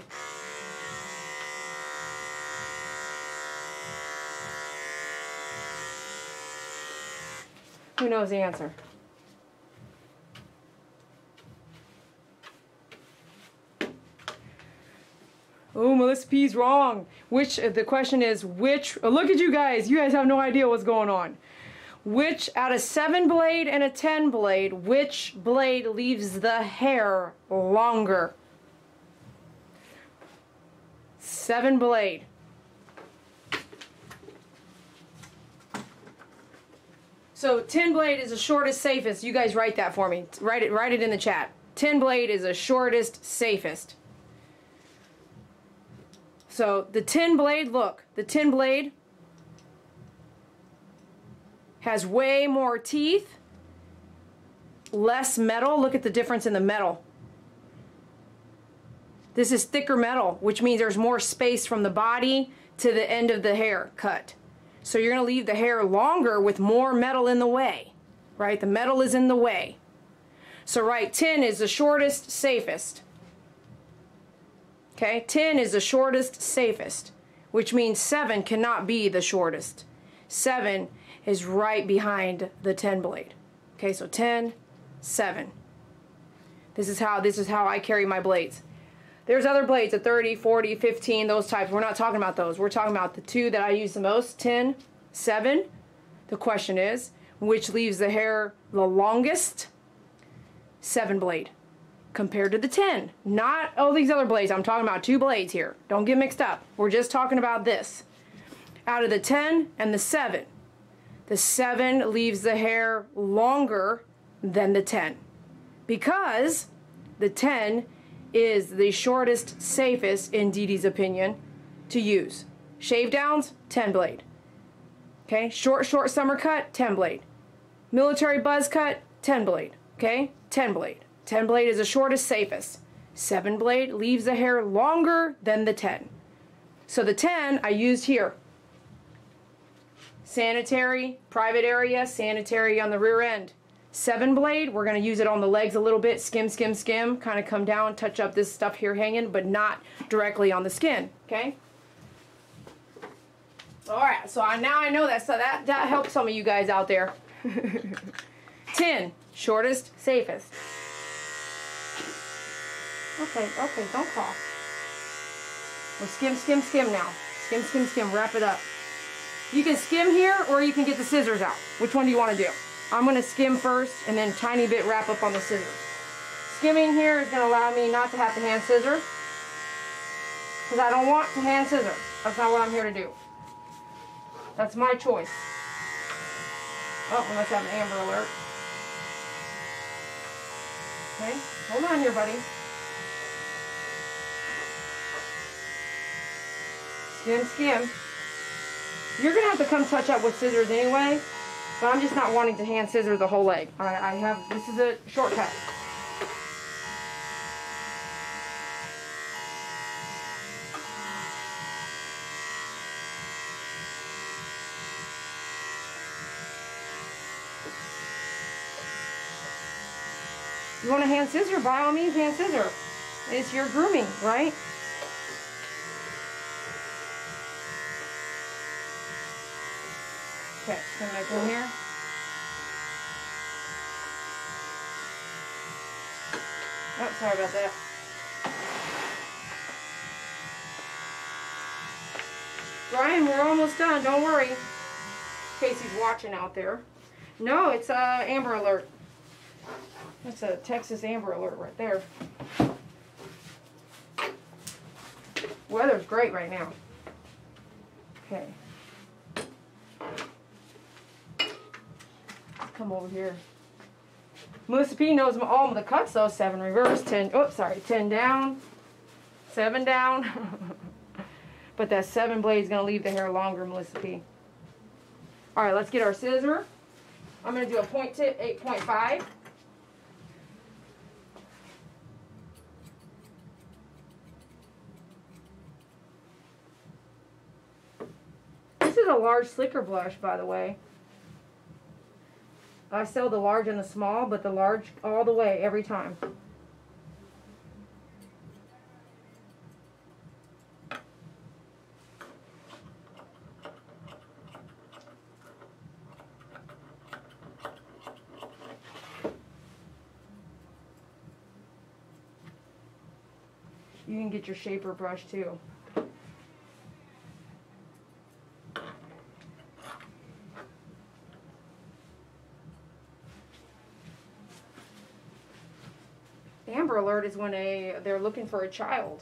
Who knows the answer? Oh, Melissa P's wrong. Which, the question is, which, oh, look at you guys have no idea what's going on. Which, out of 7-blade and a 10-blade, which blade leaves the hair longer? 7-blade. So 10-blade is the shortest, safest. You guys write that for me. Write it in the chat. 10-blade is the shortest, safest. So the 10-blade, look, the 10-blade has way more teeth, less metal. Look at the difference in the metal. This is thicker metal, which means there's more space from the body to the end of the hair cut. So you're going to leave the hair longer with more metal in the way, right? The metal is in the way. So right, 10 is the shortest, safest. Okay, 10 is the shortest, safest, which means 7 cannot be the shortest. 7 is right behind the 10-blade. Okay, so 10, 7. This is how I carry my blades. There's other blades at 30, 40, 15, those types. We're not talking about those. We're talking about the two that I use the most, 10, 7. The question is, which leaves the hair the longest? 7-blade. Compared to the 10. Not all these other blades. I'm talking about two blades here. Don't get mixed up. We're just talking about this. Out of the 10 and the 7. The 7 leaves the hair longer than the 10. Because the 10 is the shortest, safest, in Dee Dee's opinion, to use. Shave downs, 10-blade. Okay, short summer cut, 10-blade. Military buzz cut, 10-blade. Okay, 10-blade. 10-blade is the shortest, safest. 7-blade leaves the hair longer than the 10. So the 10 I used here. Sanitary, private area, sanitary on the rear end. 7-blade, we're going to use it on the legs a little bit. Skim, skim, skim. Kind of come down, touch up this stuff here hanging, but not directly on the skin. Okay? Alright, so now I know that. So that helps some of you guys out there. 10, shortest, safest. Okay, don't cough. Well, skim, skim, skim now. Skim, skim, skim, wrap it up. You can skim here, or you can get the scissors out. Which one do you want to do? I'm going to skim first, and then tiny bit wrap up on the scissors. Skimming here is going to allow me not to have to hand scissor, because I don't want to hand scissor. That's not what I'm here to do. That's my choice. Oh, we must have an Amber Alert. Okay, hold on here, buddy. Skim, skim. You're going to have to come touch up with scissors anyway, but I'm just not wanting to hand scissor the whole leg. All right, this is a shortcut. You want to hand scissor? By all means, hand scissor. It's your grooming, right? Okay, I'm gonna go here. Oh, sorry about that. Brian, we're almost done. Don't worry. In case he's watching out there. No, it's Amber Alert. That's a Texas Amber Alert right there. Weather's great right now. Okay. Come over here. Melissa P knows all of the cuts though. 7 reverse, 10, oops, sorry, 10 down, 7 down. But that 7-blade is going to leave the hair longer, Melissa P. Alright, let's get our scissor. I'm going to do a point tip, 8.5. This is a large slicker brush, by the way. I sell the large and the small, but the large all the way every time. You can get your shaper brush too. Amber Alert is when they're looking for a child.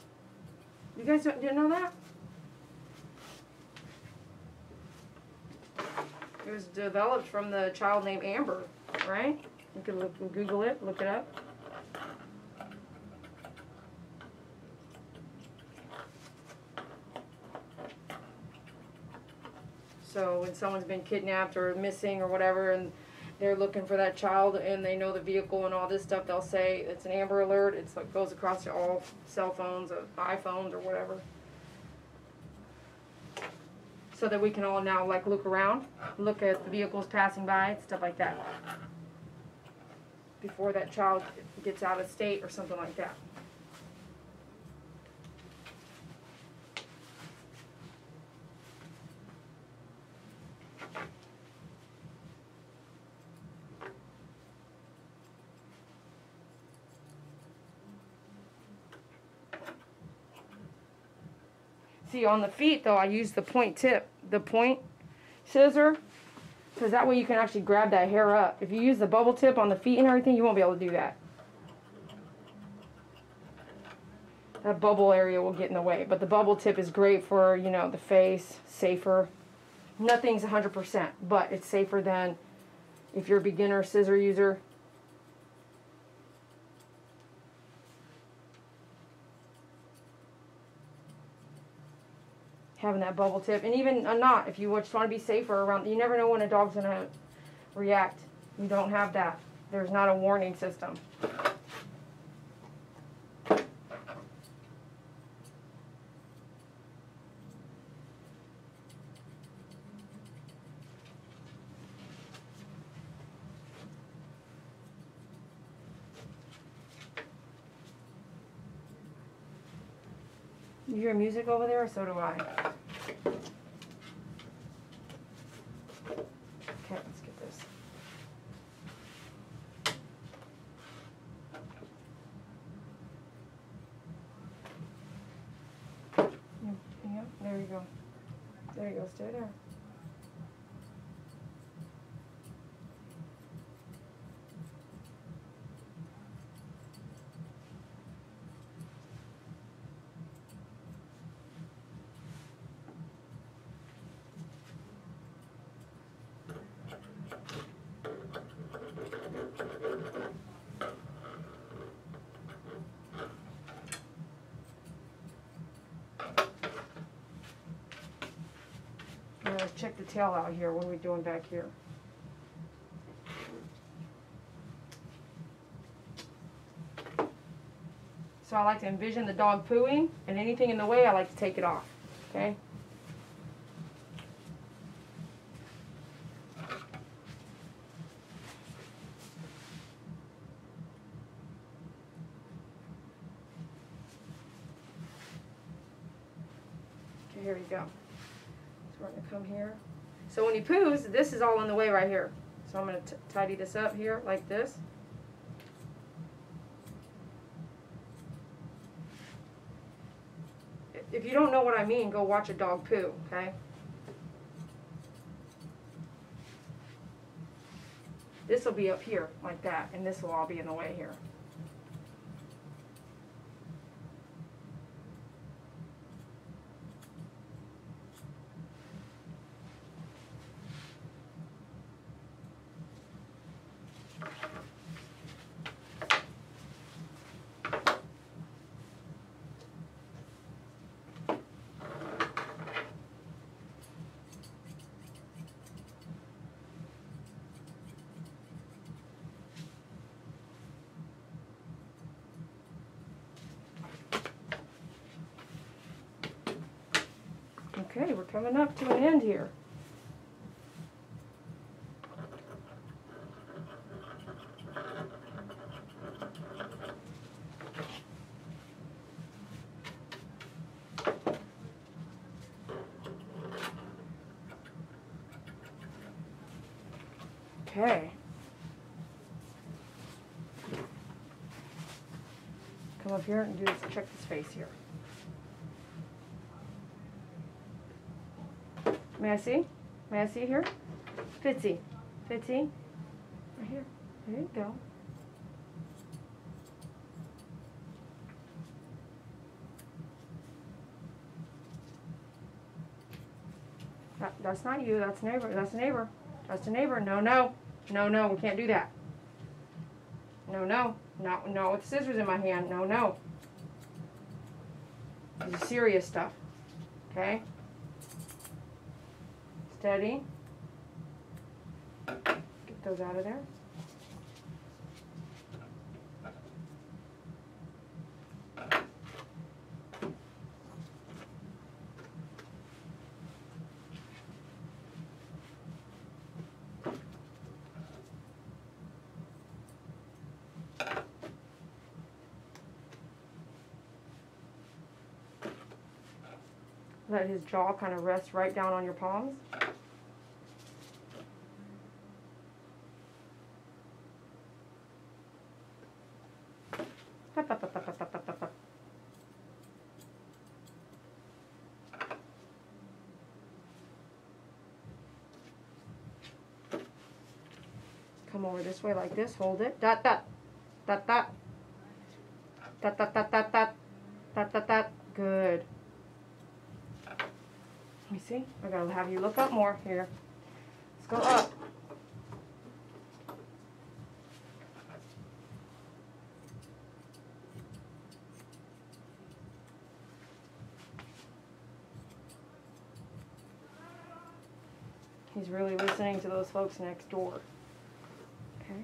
You guys didn't know that? It was developed from the child named Amber, right? You can look, Google it, look it up. So when someone's been kidnapped or missing or whatever, and they're looking for that child, and they know the vehicle and all this stuff, they'll say it's an Amber Alert. It's like goes across to all cell phones or iPhones or whatever, so that we can all now like look around, look at the vehicles passing by and stuff like that before that child gets out of state or something like that. See, on the feet though, I use the point tip, the point scissor, because that way you can actually grab that hair up. If you use the bubble tip on the feet and everything, you won't be able to do that. That bubble area will get in the way, but the bubble tip is great for, you know, the face, safer. Nothing's 100%, but it's safer than if you're a beginner scissor user. Having that bubble tip, and even a knot if you just want to be safer around. You never know when a dog's going to react. You don't have that. There's not a warning system. You hear music over there, or so do I. Okay, let's get this. Yeah, there you go. There you go, stay there. Let's check the tail out here. What are we doing back here? So I like to envision the dog pooing, and anything in the way, I like to take it off. Okay? Okay, here we go. We're going to come here. So when he poos, this is all in the way right here. So I'm going to tidy this up here like this. If you don't know what I mean, go watch a dog poo, okay? This will be up here like that, and this will all be in the way here. Okay, we're coming up to an end here. Okay. Come up here and do this, check this face here. May I see? May I see here? Fitzy. Fitzy. Right here. There you go. That's not you. That's a neighbor. That's a neighbor. That's a neighbor. No, no. No, no. We can't do that. No, no. Not, no, with scissors in my hand. No, no. This is serious stuff. Okay? Steady. Get those out of there. Let his jaw kind of rest right down on your palms. Hup, hup, hup, hup, hup, hup, hup, hup. Come over this way like this. Hold it. Dot dot dot dot dot dot dot dot dot dot dot dot. Good. Let me see. I gotta have you look up more here. Let's go up. He's really listening to those folks next door. Okay.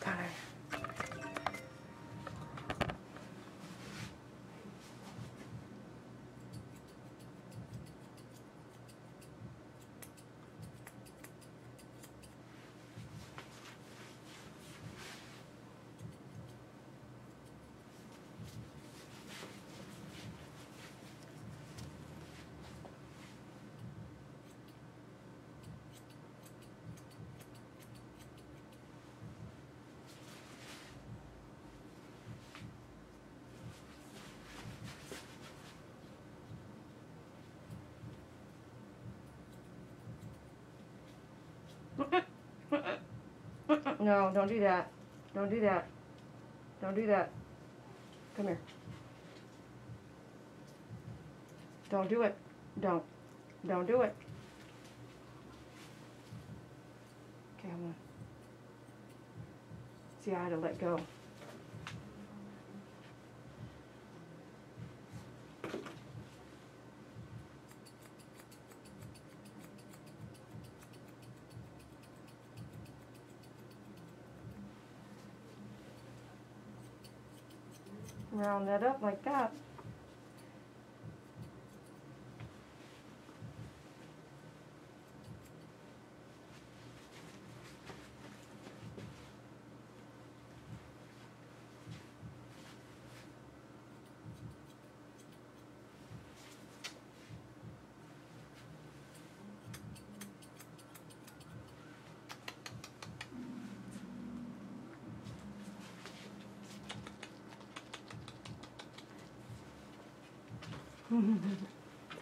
Got it. No, don't do that. Don't do that. Don't do that. Come here. Don't do it. Don't. Don't do it. Okay, I'm gonna... See, I had to let go. Round that up like that.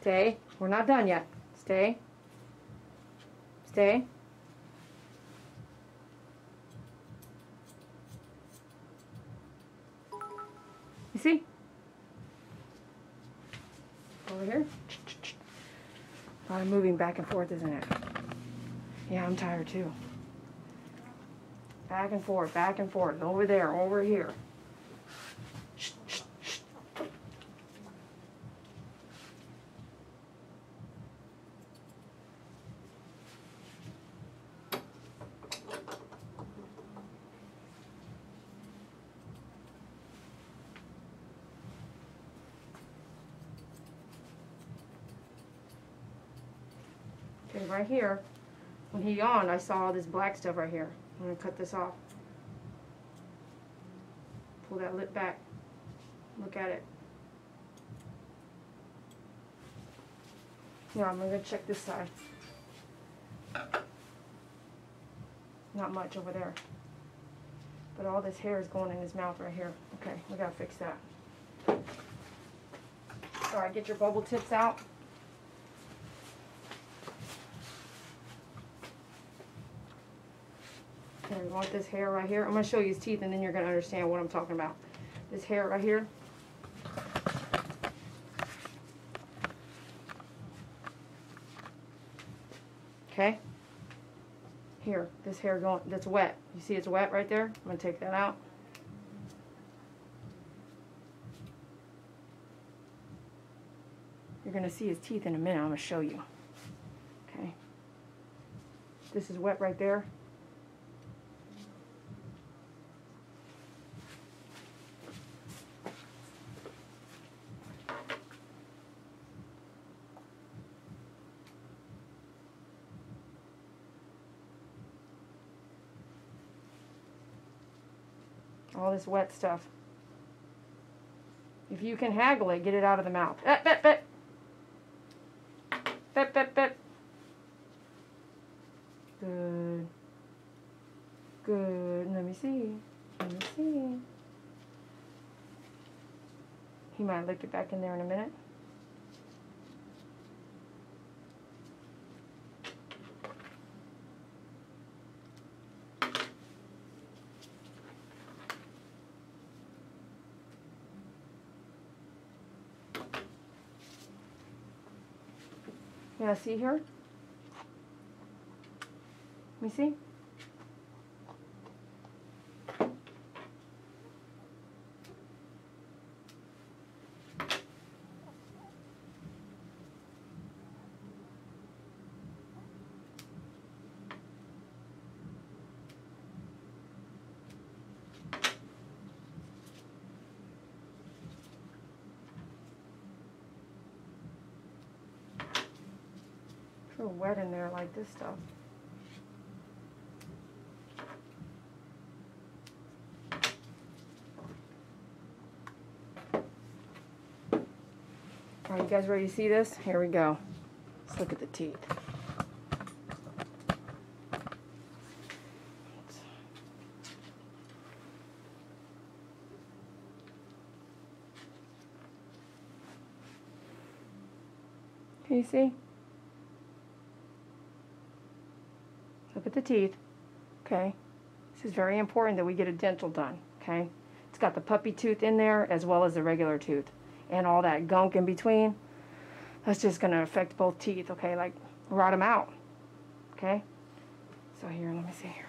Stay. We're not done yet. Stay. Stay. You see? Over here. A lot of moving back and forth, isn't it? Yeah, I'm tired too. Back and forth, back and forth. Over there, over here. because right here, when he yawned, I saw all this black stuff right here. I'm going to cut this off. Pull that lip back. Look at it. Now I'm going to check this side. Not much over there. But all this hair is going in his mouth right here. Okay, we got to fix that. Alright, get your bubble tips out. And we want this hair right here. I'm going to show you his teeth and then you're going to understand what I'm talking about. This hair right here. Okay. Here, this hair going, that's wet. You see it's wet right there? I'm going to take that out. You're going to see his teeth in a minute. I'm going to show you. Okay. This is wet right there. All this wet stuff. If you can haggle it, get it out of the mouth. Good. Good. Let me see. Let me see. He might lick it back in there in a minute. Yeah, see here? Let me see. It's wet in there like this stuff. All right, you guys ready to see this? Here we go. Let's look at the teeth. Can you see? Look at the teeth, okay? This is very important that we get a dental done, okay? It's got the puppy tooth in there as well as the regular tooth and all that gunk in between. That's just gonna affect both teeth, okay? Like rot them out, okay? So here, let me see here.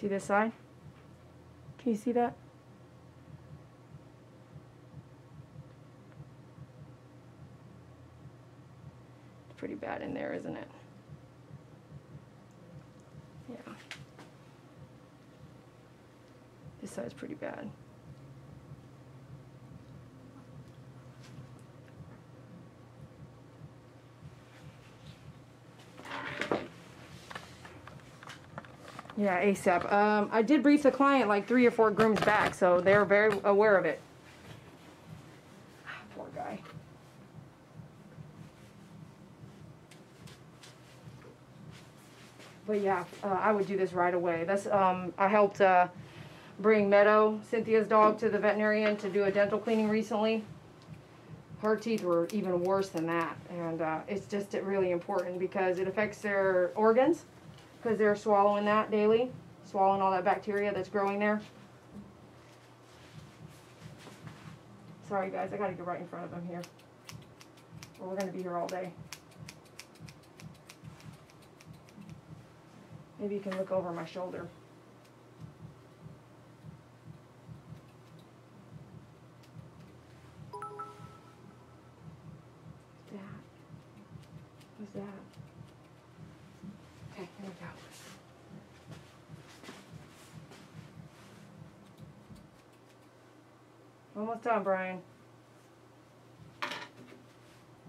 See this side? Can you see that? It's pretty bad in there, isn't it? Yeah. This side's pretty bad. Yeah, ASAP. I did brief the client like 3 or 4 grooms back, so they're very aware of it. Poor guy. But yeah, I would do this right away. That's I helped bring Meadow, Cynthia's dog, to the veterinarian to do a dental cleaning recently. Her teeth were even worse than that, and it's just really important because it affects their organs. Because they're swallowing that daily, swallowing all that bacteria that's growing there. Sorry guys, I gotta get right in front of them here. Or we're gonna be here all day. Maybe you can look over my shoulder. What's that? What's that? Here we go. Almost done, Brian.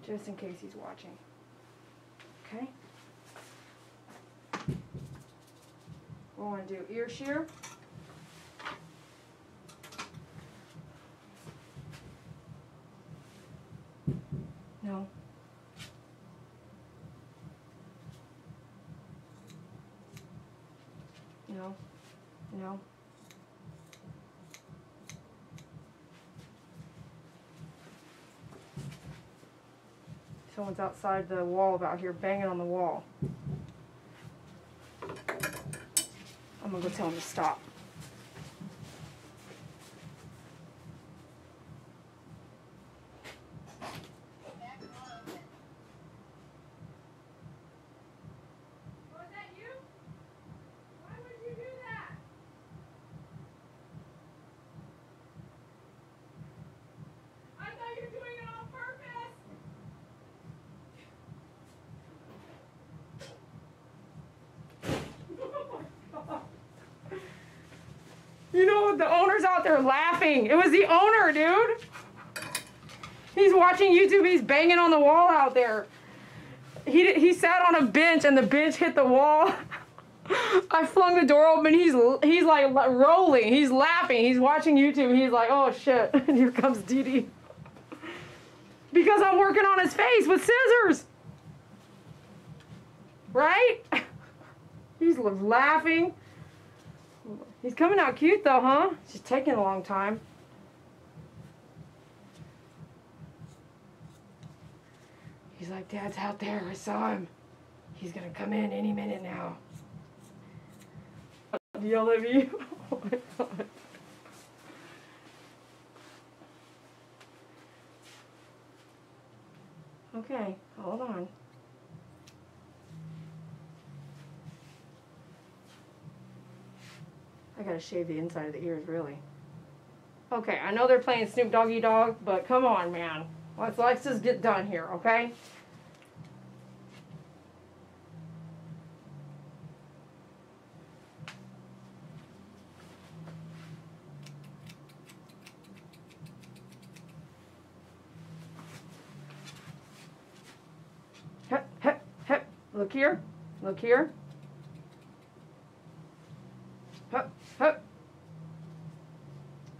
Just in case he's watching. Okay. We want to do ear shear. No. No. No. Someone's outside the wall about here banging on the wall. I'm going to go tell him to stop. The owner's out there laughing. It was the owner, dude. He's watching YouTube. He's banging on the wall out there. He sat on a bench and the bench hit the wall. I flung the door open. He's like rolling. He's laughing. He's watching YouTube. He's like, oh shit. And here comes Dee Dee. Because I'm working on his face with scissors. Right? He's laughing. He's coming out cute though, huh? It's just taking a long time. He's like, Dad's out there. I saw him. He's gonna come in any minute now. Yell at me. Oh my God. Okay, hold on. I gotta shave the inside of the ears, really. Okay, I know they're playing Snoop Doggy Dog, but come on, man. Let's just get done here, okay? Hep, hep, hep. Look here. Look here.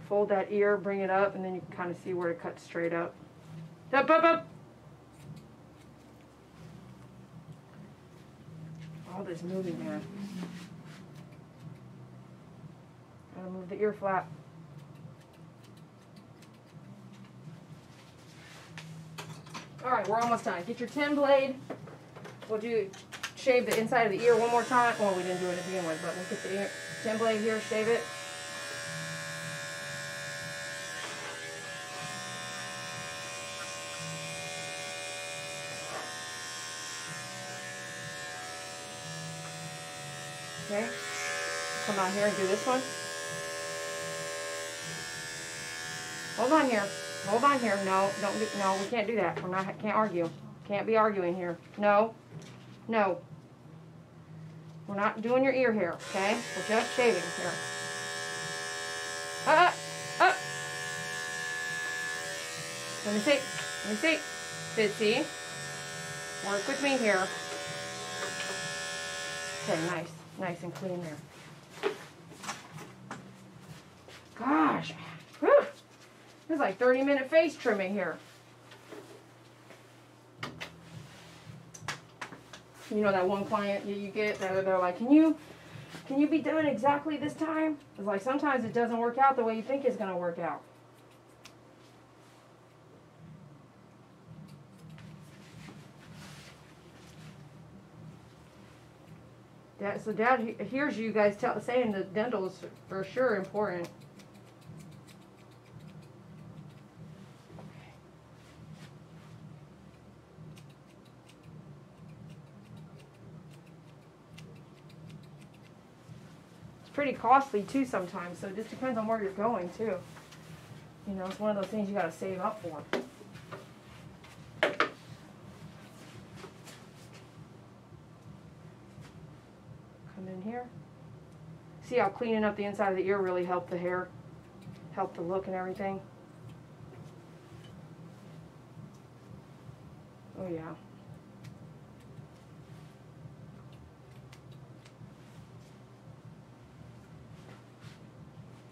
Fold that ear, bring it up, and then you can kind of see where to cut straight up. Up, up, up. All this moving, man. Gotta move the ear flap. All right, we're almost done. Get your 10 blade. We'll do shave the inside of the ear one more time. Well, we didn't do it to begin with, but we'll get the 10 blade here, shave it. Okay, come out here and do this one. Hold on here. Hold on here. No, don't do, no, we can't do that. We're not, can't argue. Can't be arguing here. No, no. We're not doing your ear here, okay? We're just shaving here. Let me see. Let me see. Fitzy, work with me here. Okay, nice. Nice and clean there. Gosh, whew. It's like 30-minute face trimming here. You know that one client you get, they're like, can you be done exactly this time? It's like sometimes it doesn't work out the way you think it's gonna work out. So Dad hears you guys saying the dental is for sure important. It's pretty costly too sometimes, so it just depends on where you're going too. You know, it's one of those things you gotta save up for. Here. See how cleaning up the inside of the ear really helped the hair, helped the look and everything. Oh, yeah.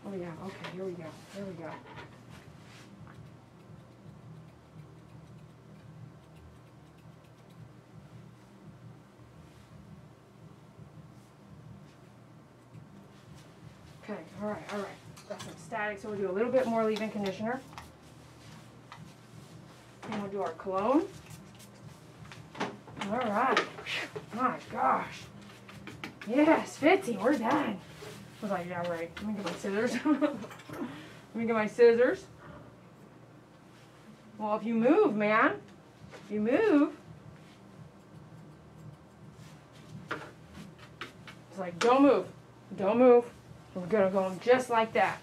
Oh, yeah. Okay, here we go. Here we go. Okay, all right, all right. That's ecstatic. So we'll do a little bit more leave-in conditioner. And we'll do our cologne. All right. My gosh. Yes, Fitzy, we're done. I was like, yeah, right. Let me get my scissors. Let me get my scissors. Well, if you move, man. If you move. It's like, don't move. Don't move. We're gonna go just like that.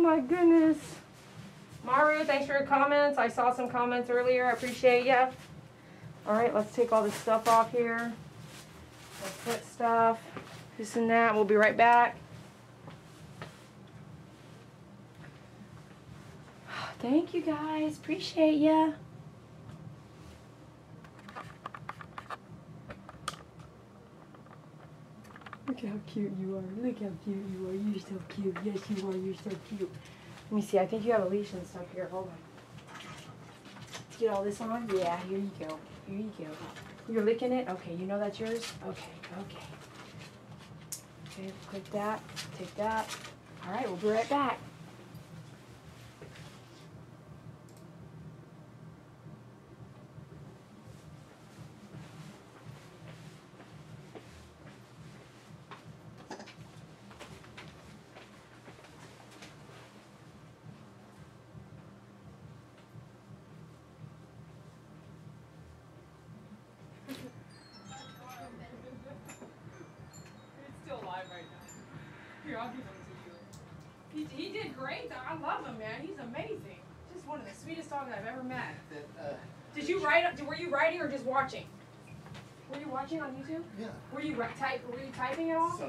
My goodness. Maru, thanks for your comments. I saw some comments earlier. I appreciate you. All right, let's take all this stuff off here. Let's put stuff, this and that. We'll be right back. Thank you guys. Appreciate you. Look how cute you are. Look how cute you are. You're so cute. Yes, you are. You're so cute. Let me see. I think you have a leash and stuff here. Hold on. Let's get all this on. Yeah, here you go. Here you go. You're licking it? Okay, you know that's yours? Okay, okay. Okay, click that. Take that. All right, we'll be right back. He did great. I love him, man. He's amazing. Just one of the sweetest dogs I've ever met. Did you write? Were you writing or just watching? Were you watching on YouTube? Yeah. Were you typing at all?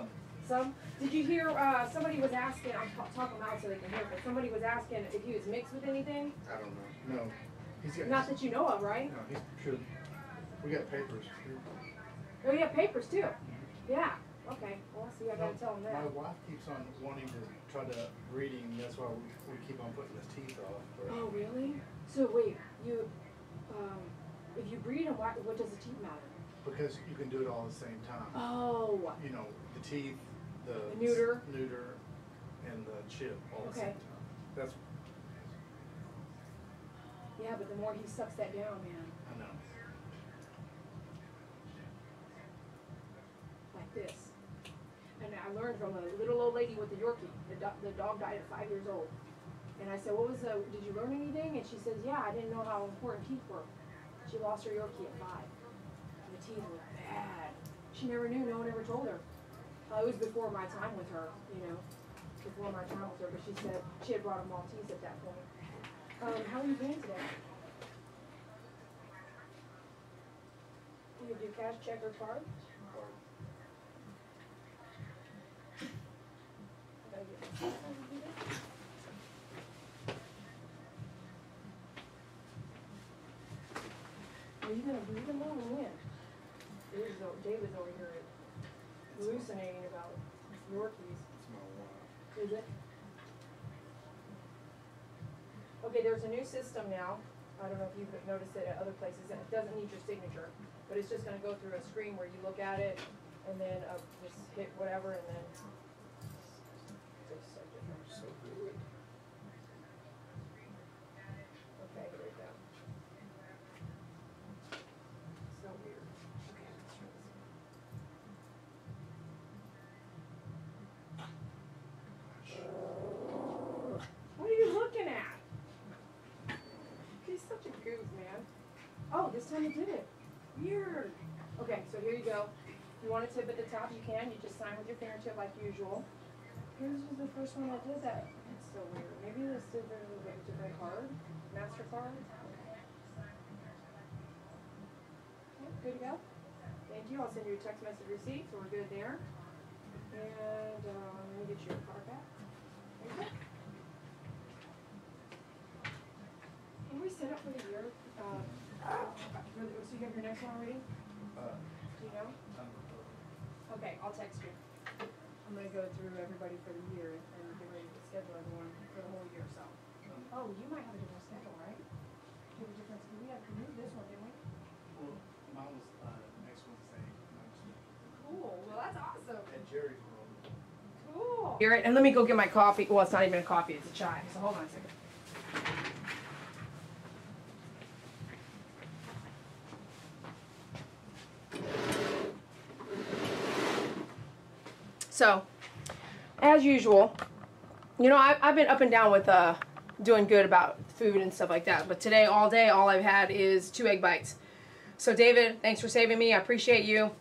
Some. Did you hear? Somebody was asking. I'll talk them out so they can hear. But somebody was asking if he was mixed with anything. I don't know. No. He's got, not that you know of, right? No, he's sure. We got papers too. Oh, you have papers too. Yeah. Okay, well, see, I gotta tell him that. My wife keeps on wanting to try to breeding, that's why we keep on putting his teeth off. Oh, really? So, wait, you, if you breed him, what does the teeth matter? Because you can do it all at the same time. Oh. You know, the teeth, the neuter, and the chip all at the same time. That's. Yeah, but the more he sucks that down, man. I know. Like this. And I learned from a little old lady with the Yorkie. The dog died at 5 years old. And I said, what was the, did you learn anything? And she says, yeah, I didn't know how important teeth were. She lost her Yorkie at 5. And the teeth were bad. She never knew, no one ever told her. It was before my time with her, you know, before my time with her. But she said she had brought a Maltese at that point. How are you doing today? You do cash, check, or card? Are you gonna breathe them on or when? David's over here hallucinating about Yorkies. It's my wife. Is it? Okay, there's a new system now. I don't know if you've noticed it at other places, and it doesn't need your signature, but it's just gonna go through a screen where you look at it and then just hit whatever and then. So good. Okay, here we go. So weird. Okay, let's try this one. What are you looking at? He's such a goof, man. Oh, this time you did it. Weird. Okay, so here you go. If you want a tip at the top, you can. You just sign with your fingertip like usual. This was the first one that did that. It's so weird. Maybe this did a little bit different card. MasterCard. Okay, good to go. Thank you. I'll send you a text message receipt, so we're good there. And let me get your card back. There you go. Can we set up for the year? So you have your next one already? Do you know? Okay, I'll text you. I'm going to go through everybody for the year and get ready to schedule everyone for the whole year or so. Oh, you might have a different schedule, right? You have a different schedule. We have to move this one, didn't we? Well, mine was next Wednesday. Cool. Well, that's awesome. And Jerry's room. Cool. Hear it. And let me go get my coffee. Well, it's not even a coffee. It's a chai. So hold on a second. So, as usual, you know, I've been up and down with doing good about food and stuff like that. But today, all day, all I've had is 2 egg bites. So, David, thanks for saving me. I appreciate you.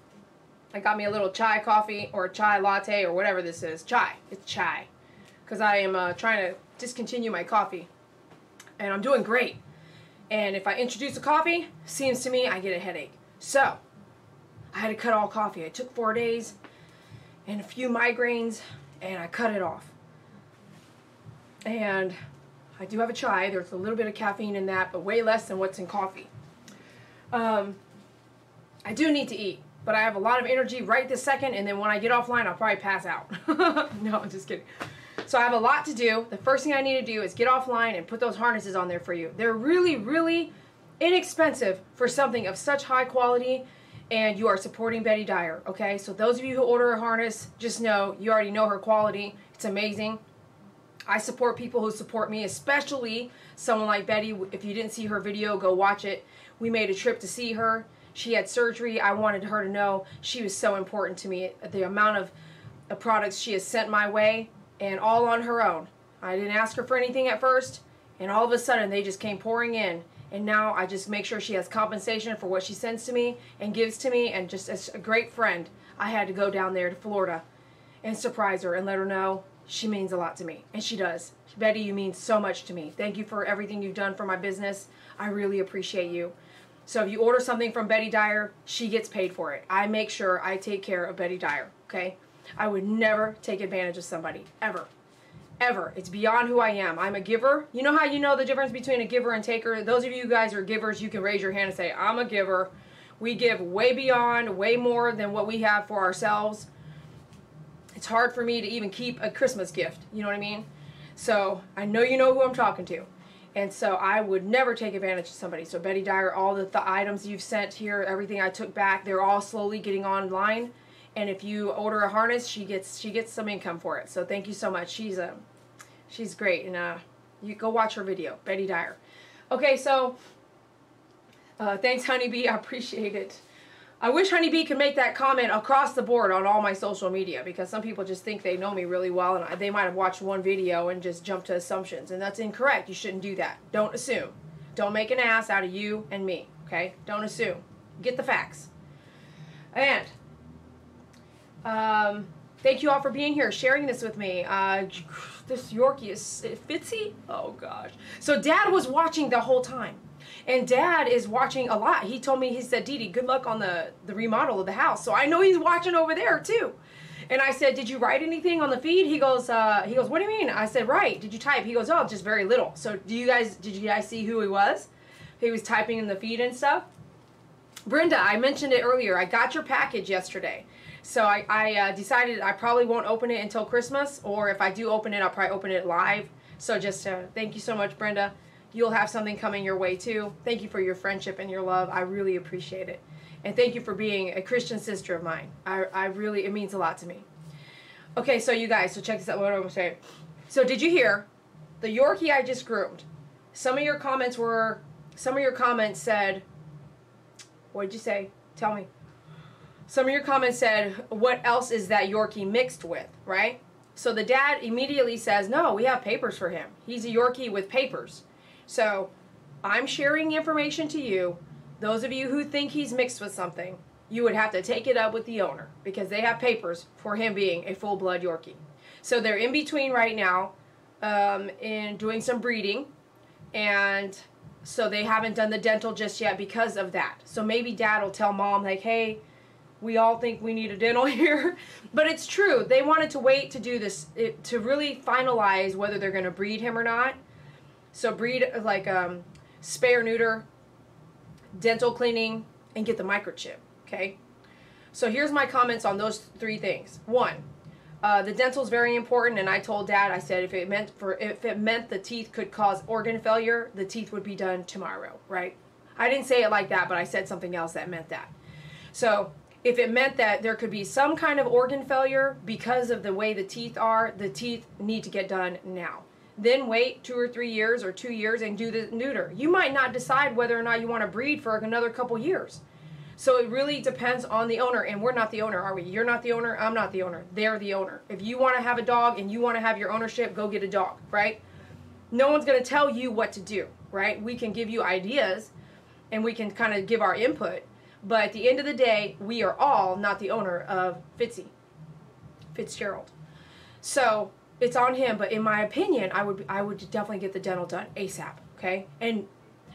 I got me a little chai coffee or chai latte or whatever this is. Chai. It's chai. Because I am trying to discontinue my coffee. And I'm doing great. And if I introduce a coffee, seems to me I get a headache. So, I had to cut all coffee. I took 4 days. And a few migraines, and I cut it off. And I do have a chai. There's a little bit of caffeine in that, but way less than what's in coffee. I do need to eat, but I have a lot of energy right this second, and then when I get offline, I'll probably pass out. No, I'm just kidding. So I have a lot to do. The first thing I need to do is get offline and put those harnesses on there for you. They're really, really inexpensive for something of such high quality. And you are supporting Betty Dyer, okay? So those of you who order a harness, just know you already know her quality. It's amazing. I support people who support me, especially someone like Betty. If you didn't see her video, go watch it. We made a trip to see her. She had surgery. I wanted her to know she was so important to me. The amount of products she has sent my way, and all on her own. I didn't ask her for anything at first, and all of a sudden they just came pouring in. And now I just make sure she has compensation for what she sends to me and gives to me, and just as a great friend, I had to go down there to Florida and surprise her and let her know she means a lot to me. And she does. Betty, you mean so much to me. Thank you for everything you've done for my business. I really appreciate you. So if you order something from Betty Dyer, she gets paid for it. I make sure I take care of Betty Dyer, okay? I would never take advantage of somebody, ever. Ever. It's beyond who I am. I'm a giver. You know how you know the difference between a giver and taker? Those of you guys who are givers, you can raise your hand and say, I'm a giver. We give way beyond, way more than what we have for ourselves. It's hard for me to even keep a Christmas gift. You know what I mean? So I know you know who I'm talking to. And so I would never take advantage of somebody. So Betty Dyer, all the items you've sent here, everything I took back, they're all slowly getting online. And if you order a harness, she gets some income for it. So thank you so much. She's great, and you go watch her video, Betty Dyer. Okay, so thanks, Honeybee. I appreciate it. I wish Honeybee could make that comment across the board on all my social media, because some people just think they know me really well, and they might have watched one video and just jumped to assumptions, and that's incorrect. You shouldn't do that. Don't assume. Don't make an ass out of you and me. Okay? Don't assume. Get the facts. And thank you all for being here, sharing this with me. This Yorkie is Fitzy? Oh gosh. So Dad was watching the whole time. And Dad is watching a lot. He told me, he said, Didi, good luck on the remodel of the house. So I know he's watching over there too. And I said, did you write anything on the feed? He goes, what do you mean? I said, right. Did you type? He goes, oh, just very little. So did you guys see who he was? He was typing in the feed and stuff. Brenda, I mentioned it earlier. I got your package yesterday. So I decided I probably won't open it until Christmas, or if I do open it, I'll probably open it live. So just thank you so much, Brenda. You'll have something coming your way, too. Thank you for your friendship and your love. I really appreciate it. And thank you for being a Christian sister of mine. It means a lot to me. Okay, so you guys, so check this out. What I'm saying. So did you hear the Yorkie I just groomed? Some of your comments said, what did you say? Tell me. Some of your comments said, what else is that Yorkie mixed with, right? So the dad immediately says, no, we have papers for him. He's a Yorkie with papers. So I'm sharing information to you Those of you who think he's mixed with something, you would have to take it up with the owner because they have papers for him being a full-blood Yorkie. So they're in between right now in doing some breeding, and so they haven't done the dental just yet because of that. So maybe Dad will tell Mom, like, hey, we all think we need a dental here. But it's true. They wanted to wait to do this, to really finalize whether they're going to breed him or not. So breed, like, spay or neuter, dental cleaning, and get the microchip, okay? So here's my comments on those three things. One, the dental is very important, and I told Dad, I said, if it meant the teeth could cause organ failure, the teeth would be done tomorrow, right? I didn't say it like that, but I said something else that meant that. So if it meant that there could be some kind of organ failure because of the way the teeth are, the teeth need to get done now. Then wait 2 or 3 years or 2 years and do the neuter. You might not decide whether or not you want to breed for another couple years. So it really depends on the owner, and we're not the owner, are we? You're not the owner, I'm not the owner, they're the owner. If you want to have a dog and you want to have your ownership, go get a dog, right? No one's going to tell you what to do, right? We can give you ideas and we can kind of give our input, but at the end of the day, we are all not the owner of Fitzgerald. So it's on him, but in my opinion, I would definitely get the dental done ASAP, okay? And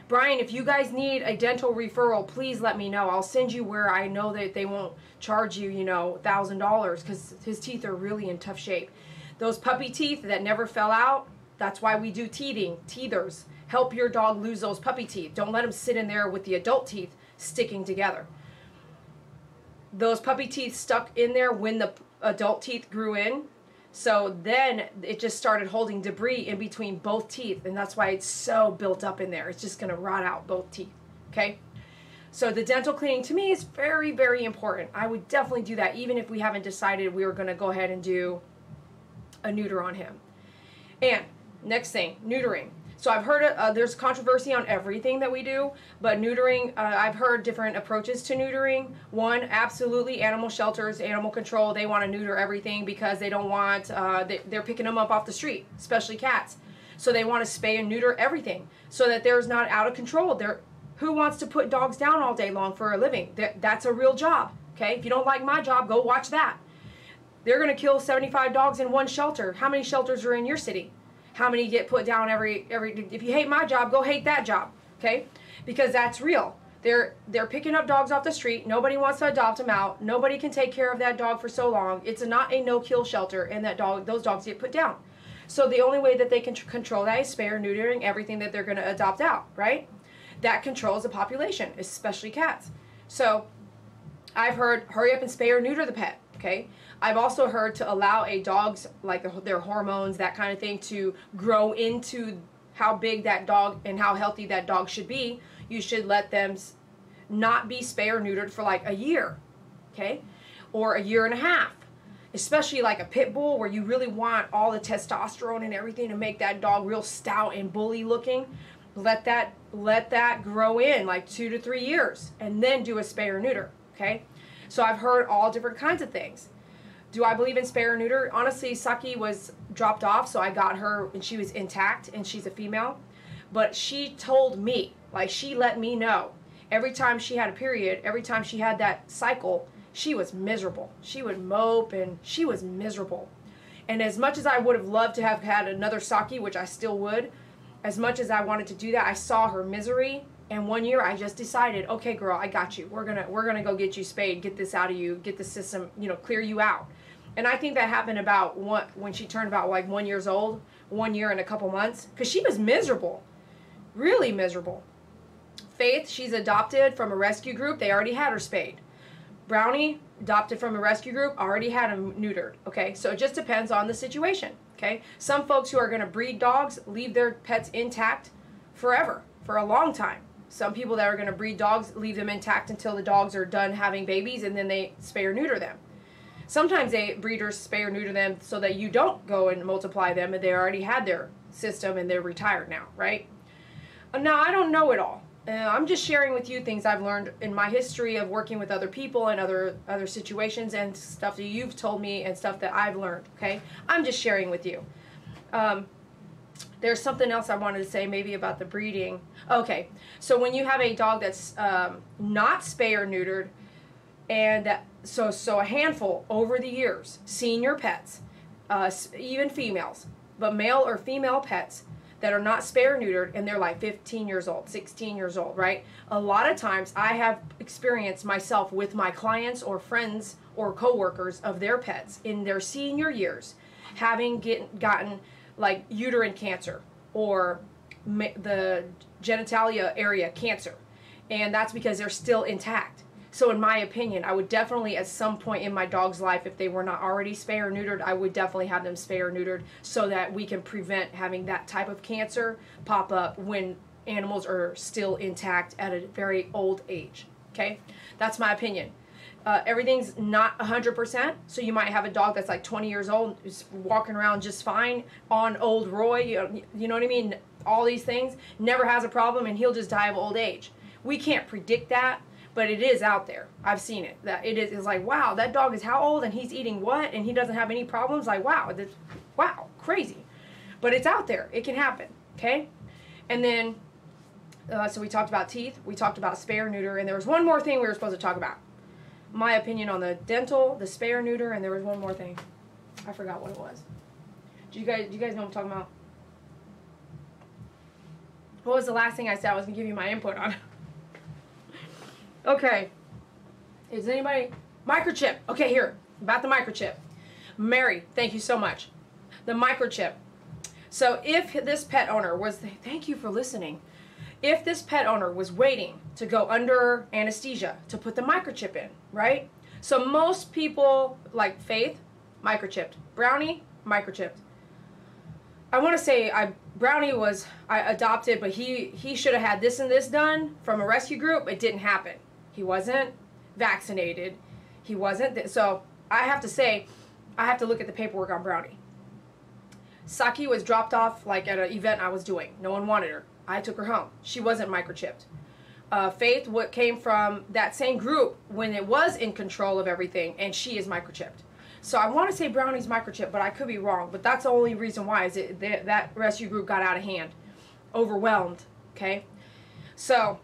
Brian, if you guys need a dental referral, please let me know. I'll send you where I know that they won't charge you, you know, $1,000, because his teeth are really in tough shape. Those puppy teeth that never fell out, that's why we do teething, teethers. Help your dog lose those puppy teeth. Don't let him sit in there with the adult teeth sticking together. Those puppy teeth stuck in there when the adult teeth grew in. So then it just started holding debris in between both teeth, and that's why it's so built up in there. It's just going to rot out both teeth, okay? So the dental cleaning to me is very, very important. I would definitely do that, even if we haven't decided we were going to go ahead and do a neuter on him. And next thing, neutering. So I've heard there's controversy on everything that we do, but neutering, I've heard different approaches to neutering. One, absolutely animal shelters, animal control, they want to neuter everything because they don't want, they're picking them up off the street, especially cats. So they want to spay and neuter everything so that there's not out of control. Who wants to put dogs down all day long for a living? That's a real job, okay? If you don't like my job, go watch that. They're going to kill 75 dogs in one shelter. How many shelters are in your city? How many get put down every? If you hate my job, go hate that job, okay? Because that's real. They're picking up dogs off the street. Nobody wants to adopt them out. Nobody can take care of that dog for so long. It's not a no-kill shelter, and those dogs get put down. So the only way that they can control that is spay or neutering everything that they're going to adopt out, right? That controls the population, especially cats. So I've heard hurry up and spay or neuter the pet. Okay. I've also heard to allow a dog's, like their hormones, that kind of thing, to grow into how big that dog and how healthy that dog should be. You should let them not be spayed or neutered for like a year, okay, or a year and a half, especially like a pit bull where you really want all the testosterone and everything to make that dog real stout and bully looking. Let that grow in like 2 to 3 years and then do a spay or neuter, okay? So I've heard all different kinds of things. Do I believe in spay or neuter? Honestly, Saki was dropped off, so I got her and she was intact, and she's a female. But she told me, like she let me know, every time she had a period, every time she had that cycle, she was miserable. She would mope and she was miserable. And as much as I would have loved to have had another Saki, which I still would, as much as I wanted to do that, I saw her misery. And one year I just decided, okay, girl, I got you. We're gonna go get you spayed, get this out of you, get the system, you know, clear you out. And I think that happened about when she turned about like 1 year old, 1 year and a couple months, because she was miserable, really miserable. Faith, she's adopted from a rescue group. They already had her spayed. Brownie, adopted from a rescue group, already had him neutered. Okay, so it just depends on the situation. Okay, some folks who are going to breed dogs leave their pets intact forever, for a long time. Some people that are going to breed dogs leave them intact until the dogs are done having babies, and then they spay or neuter them. Sometimes breeders spay or neuter them so that you don't go and multiply them, and they already had their system and they're retired now, right? Now, I don't know it all. I'm just sharing with you things I've learned in my history of working with other people and other situations, and stuff that you've told me and stuff that I've learned, okay? I'm just sharing with you. There's something else I wanted to say maybe about the breeding. Okay, so when you have a dog that's not spayed or neutered, and that, so a handful over the years, senior pets, even females, but male or female pets that are not spayed or neutered, and they're like 15 years old, 16 years old, right? A lot of times I have experienced myself with my clients or friends or coworkers of their pets in their senior years having gotten like uterine cancer or the genitalia area cancer, and that's because they're still intact. So in my opinion, I would definitely at some point in my dog's life, if they were not already spayed or neutered, I would definitely have them spayed or neutered so that we can prevent having that type of cancer pop up when animals are still intact at a very old age. Okay, that's my opinion. Everything's not 100%, so you might have a dog that's like 20 years old, is walking around just fine on old Roy, you know what I mean, all these things, never has a problem, and he'll just die of old age. We can't predict that, but it is out there. I've seen it. That it is like, wow, that dog is how old, and he's eating what, and he doesn't have any problems? Like, wow, this, wow, crazy. But it's out there. It can happen, okay? And then, so we talked about teeth, we talked about spay or neuter, and there was one more thing we were supposed to talk about. My opinion on the dental, the spay or neuter, and there was one more thing. I forgot what it was. Do you guys know what I'm talking about? What was the last thing I said I was going to give you my input on? Okay. Is anybody? Microchip. Okay, here. About the microchip. Mary, thank you so much. The microchip. So if this pet owner was, thank you for listening. If this pet owner was waiting to go under anesthesia to put the microchip in, right? So most people, like Faith, microchipped. Brownie, microchipped. I want to say Brownie was adopted, but he should have had this and this done from a rescue group. It didn't happen. He wasn't vaccinated. He wasn't. So I have to say, I have to look at the paperwork on Brownie. Saki was dropped off like at an event I was doing. No one wanted her. I took her home. She wasn't microchipped. Faith came from that same group when it was in control of everything, and she is microchipped. So I want to say Brownie's microchipped, but I could be wrong. But that's the only reason why is that rescue group got out of hand, overwhelmed, okay? So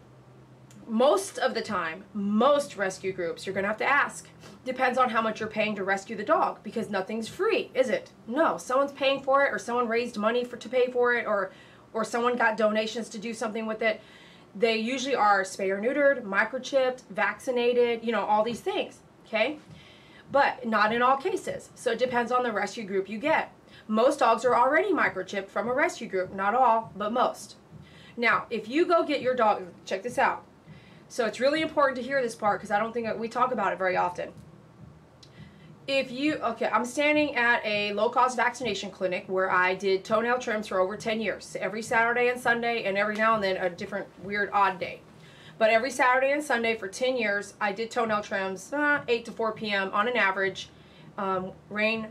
most of the time, most rescue groups, you're going to have to ask. Depends on how much you're paying to rescue the dog, because nothing's free, is it? No, someone's paying for it, or someone raised money to pay for it, or someone got donations to do something with it. They usually are spayed or neutered, microchipped, vaccinated, you know, all these things, okay? But not in all cases. So it depends on the rescue group you get. Most dogs are already microchipped from a rescue group. Not all, but most. Now, if you go get your dog, check this out. So it's really important to hear this part because I don't think we talk about it very often. If you, okay, I'm standing at a low-cost vaccination clinic where I did toenail trims for over 10 years, every Saturday and Sunday, and every now and then a different weird odd day. But every Saturday and Sunday for 10 years, I did toenail trims 8 to 4 p.m. on an average, rain,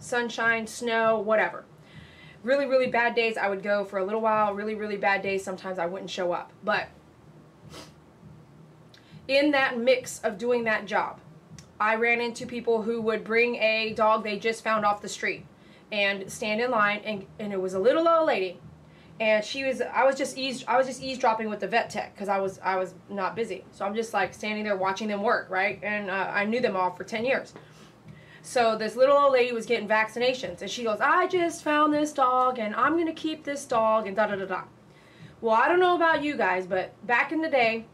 sunshine, snow, whatever. Really, really bad days, I would go for a little while. Really, really bad days, sometimes I wouldn't show up. But in that mix of doing that job, I ran into people who would bring a dog they just found off the street and stand in line, and it was a little old lady, and she was I was just eavesdropping with the vet tech because I was not busy, so I'm just like standing there watching them work, right? And I knew them all for 10 years. So this little old lady was getting vaccinations, and she goes, "I just found this dog, and I'm gonna keep this dog," and da da da da. Well, I don't know about you guys, but back in the day,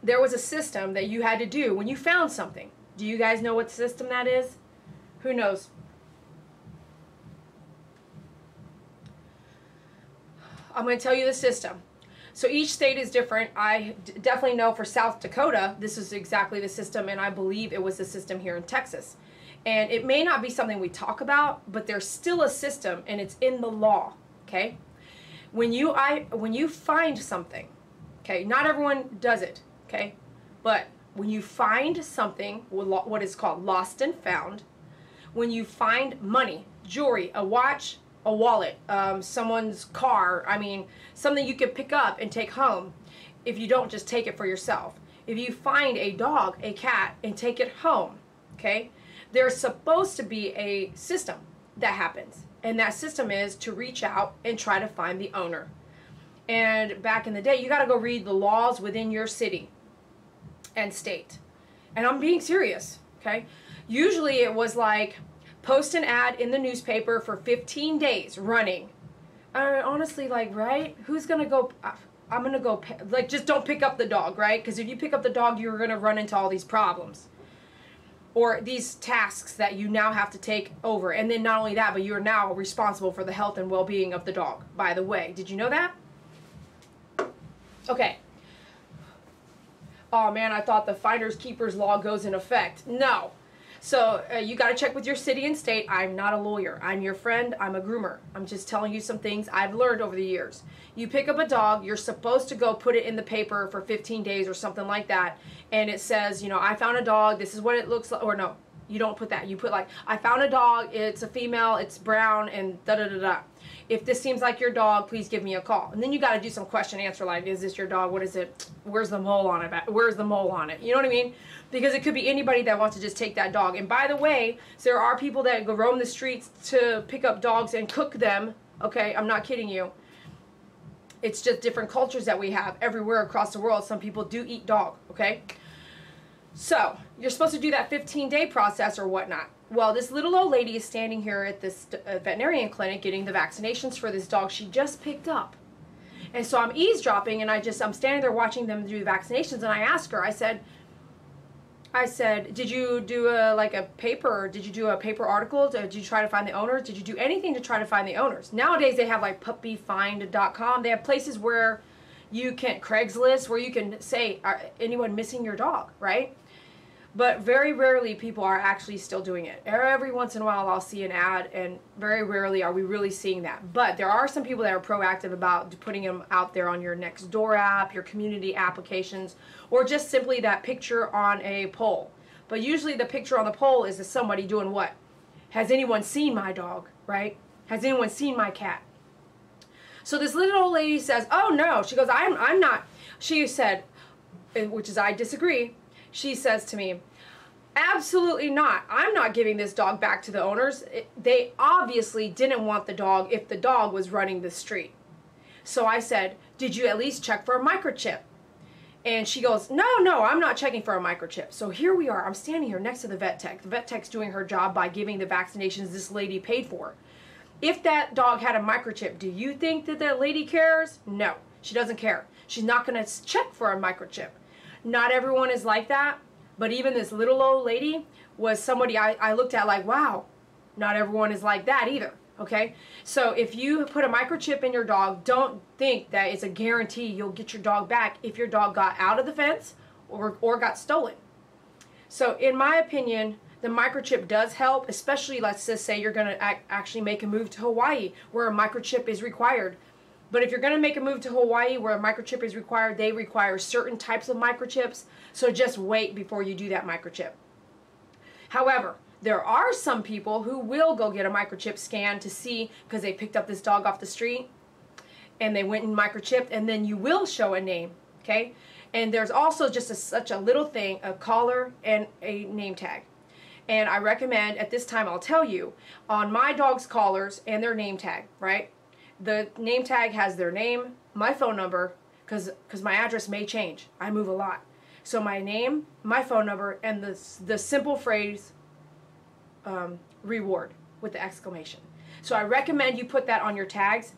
there was a system that you had to do when you found something. Do you guys know what system that is? Who knows? I'm going to tell you the system. So each state is different. I definitely know for South Dakota, this is exactly the system, and I believe it was the system here in Texas. And it may not be something we talk about, but there's still a system, and it's in the law, okay? When you find something, okay, not everyone does it, okay, but when you find something, what is called lost and found, when you find money, jewelry, a watch, a wallet, someone's car, I mean, something you could pick up and take home if you don't just take it for yourself. If you find a dog, a cat, and take it home, okay, there's supposed to be a system that happens. And that system is to reach out and try to find the owner. And back in the day, you got to go read the laws within your city and state. And I'm being serious, okay? Usually it was like post an ad in the newspaper for 15 days running. Honestly, like, right? Who's going to go? I'm going to go, like, just don't pick up the dog, right? Because if you pick up the dog, you're going to run into all these problems. Or these tasks that you now have to take over. And then not only that, but you are now responsible for the health and well-being of the dog. By the way, did you know that? Okay. Oh man, I thought the finder's keeper's law goes in effect. No. So you got to check with your city and state. I'm not a lawyer. I'm your friend. I'm a groomer. I'm just telling you some things I've learned over the years. You pick up a dog, you're supposed to go put it in the paper for 15 days or something like that. And it says, you know, I found a dog. This is what it looks like. Or no, you don't put that. You put like, I found a dog. It's a female. It's brown and da da da da. If this seems like your dog, please give me a call. And then you got to do some question answer like, is this your dog? What is it? Where's the mole on it? Where's the mole on it? You know what I mean? Because it could be anybody that wants to just take that dog. And by the way, so there are people that go roam the streets to pick up dogs and cook them. Okay, I'm not kidding you. It's just different cultures that we have everywhere across the world. Some people do eat dog, okay? So you're supposed to do that 15-day process or whatnot. Well, this little old lady is standing here at this veterinarian clinic getting the vaccinations for this dog she just picked up. And so I'm eavesdropping, and I'm standing there watching them do the vaccinations, and I asked her, I said, did you do a paper article? Did you try to find the owners? Did you do anything to try to find the owners? Nowadays they have like puppyfind.com. They have places where you can, Craigslist, where you can say, are anyone missing your dog, right? But very rarely people are actually still doing it. Every once in a while I'll see an ad, and very rarely are we really seeing that. But there are some people that are proactive about putting them out there on your Nextdoor app, your community applications, or just simply that picture on a poll. But usually the picture on the poll is somebody doing what? Has anyone seen my dog, right? Has anyone seen my cat? So this little old lady says, oh no. She goes, I'm not. She said, which is I disagree. She says to me, absolutely not. I'm not giving this dog back to the owners. They obviously didn't want the dog if the dog was running the street. So I said, did you at least check for a microchip? And she goes, no, I'm not checking for a microchip. So here we are. I'm standing here next to the vet tech. The vet tech's doing her job by giving the vaccinations this lady paid for. If that dog had a microchip, do you think that that lady cares? No, she doesn't care. She's not going to check for a microchip. Not everyone is like that, but even this little old lady was somebody I looked at like, wow, not everyone is like that either, okay? So if you put a microchip in your dog, don't think that it's a guarantee you'll get your dog back if your dog got out of the fence or got stolen. So in my opinion, the microchip does help, especially let's just say you're going to actually make a move to Hawaii where a microchip is required. But if you're going to make a move to Hawaii where a microchip is required, they require certain types of microchips. So just wait before you do that microchip. However, there are some people who will go get a microchip scan to see because they picked up this dog off the street and they went and microchipped, and then you will show a name, okay? And there's also just such a little thing, a collar and a name tag. And I recommend, at this time I'll tell you, on my dog's collars and their name tag, right? The name tag has their name, my phone number, because my address may change. I move a lot. So my name, my phone number, and the simple phrase, reward, with the exclamation. So I recommend you put that on your tags.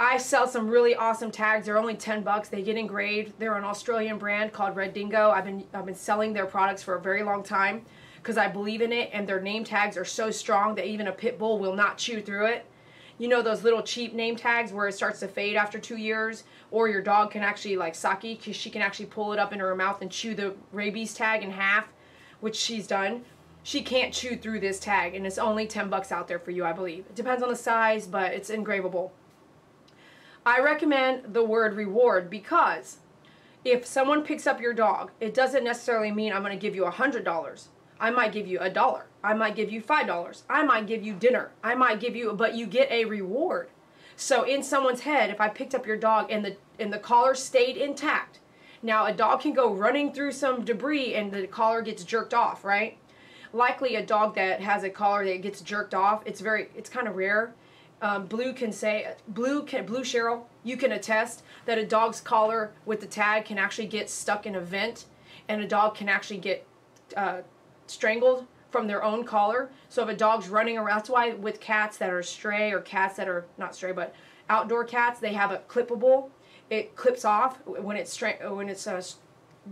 I sell some really awesome tags. They're only $10. They get engraved. They're an Australian brand called Red Dingo. I've been selling their products for a very long time because I believe in it, and their name tags are so strong that even a pit bull will not chew through it. You know those little cheap name tags where it starts to fade after 2 years, or your dog can actually, like Saki, because she can actually pull it up in her mouth and chew the rabies tag in half, which she's done. She can't chew through this tag, and it's only $10 out there for you, I believe. It depends on the size, but it's engravable. I recommend the word reward because if someone picks up your dog, it doesn't necessarily mean I'm going to give you $100. I might give you $1. I might give you $5. I might give you dinner. I might give you, but you get a reward. So in someone's head, if I picked up your dog and the collar stayed intact, now a dog can go running through some debris and the collar gets jerked off, right? Likely a dog that has a collar that gets jerked off, it's kind of rare. Blue Cheryl, you can attest that a dog's collar with the tag can actually get stuck in a vent, and a dog can actually get strangled from their own collar. So if a dog's running around, that's why with cats that are stray, or cats that are not stray but outdoor cats, they have a clippable. It clips off when it's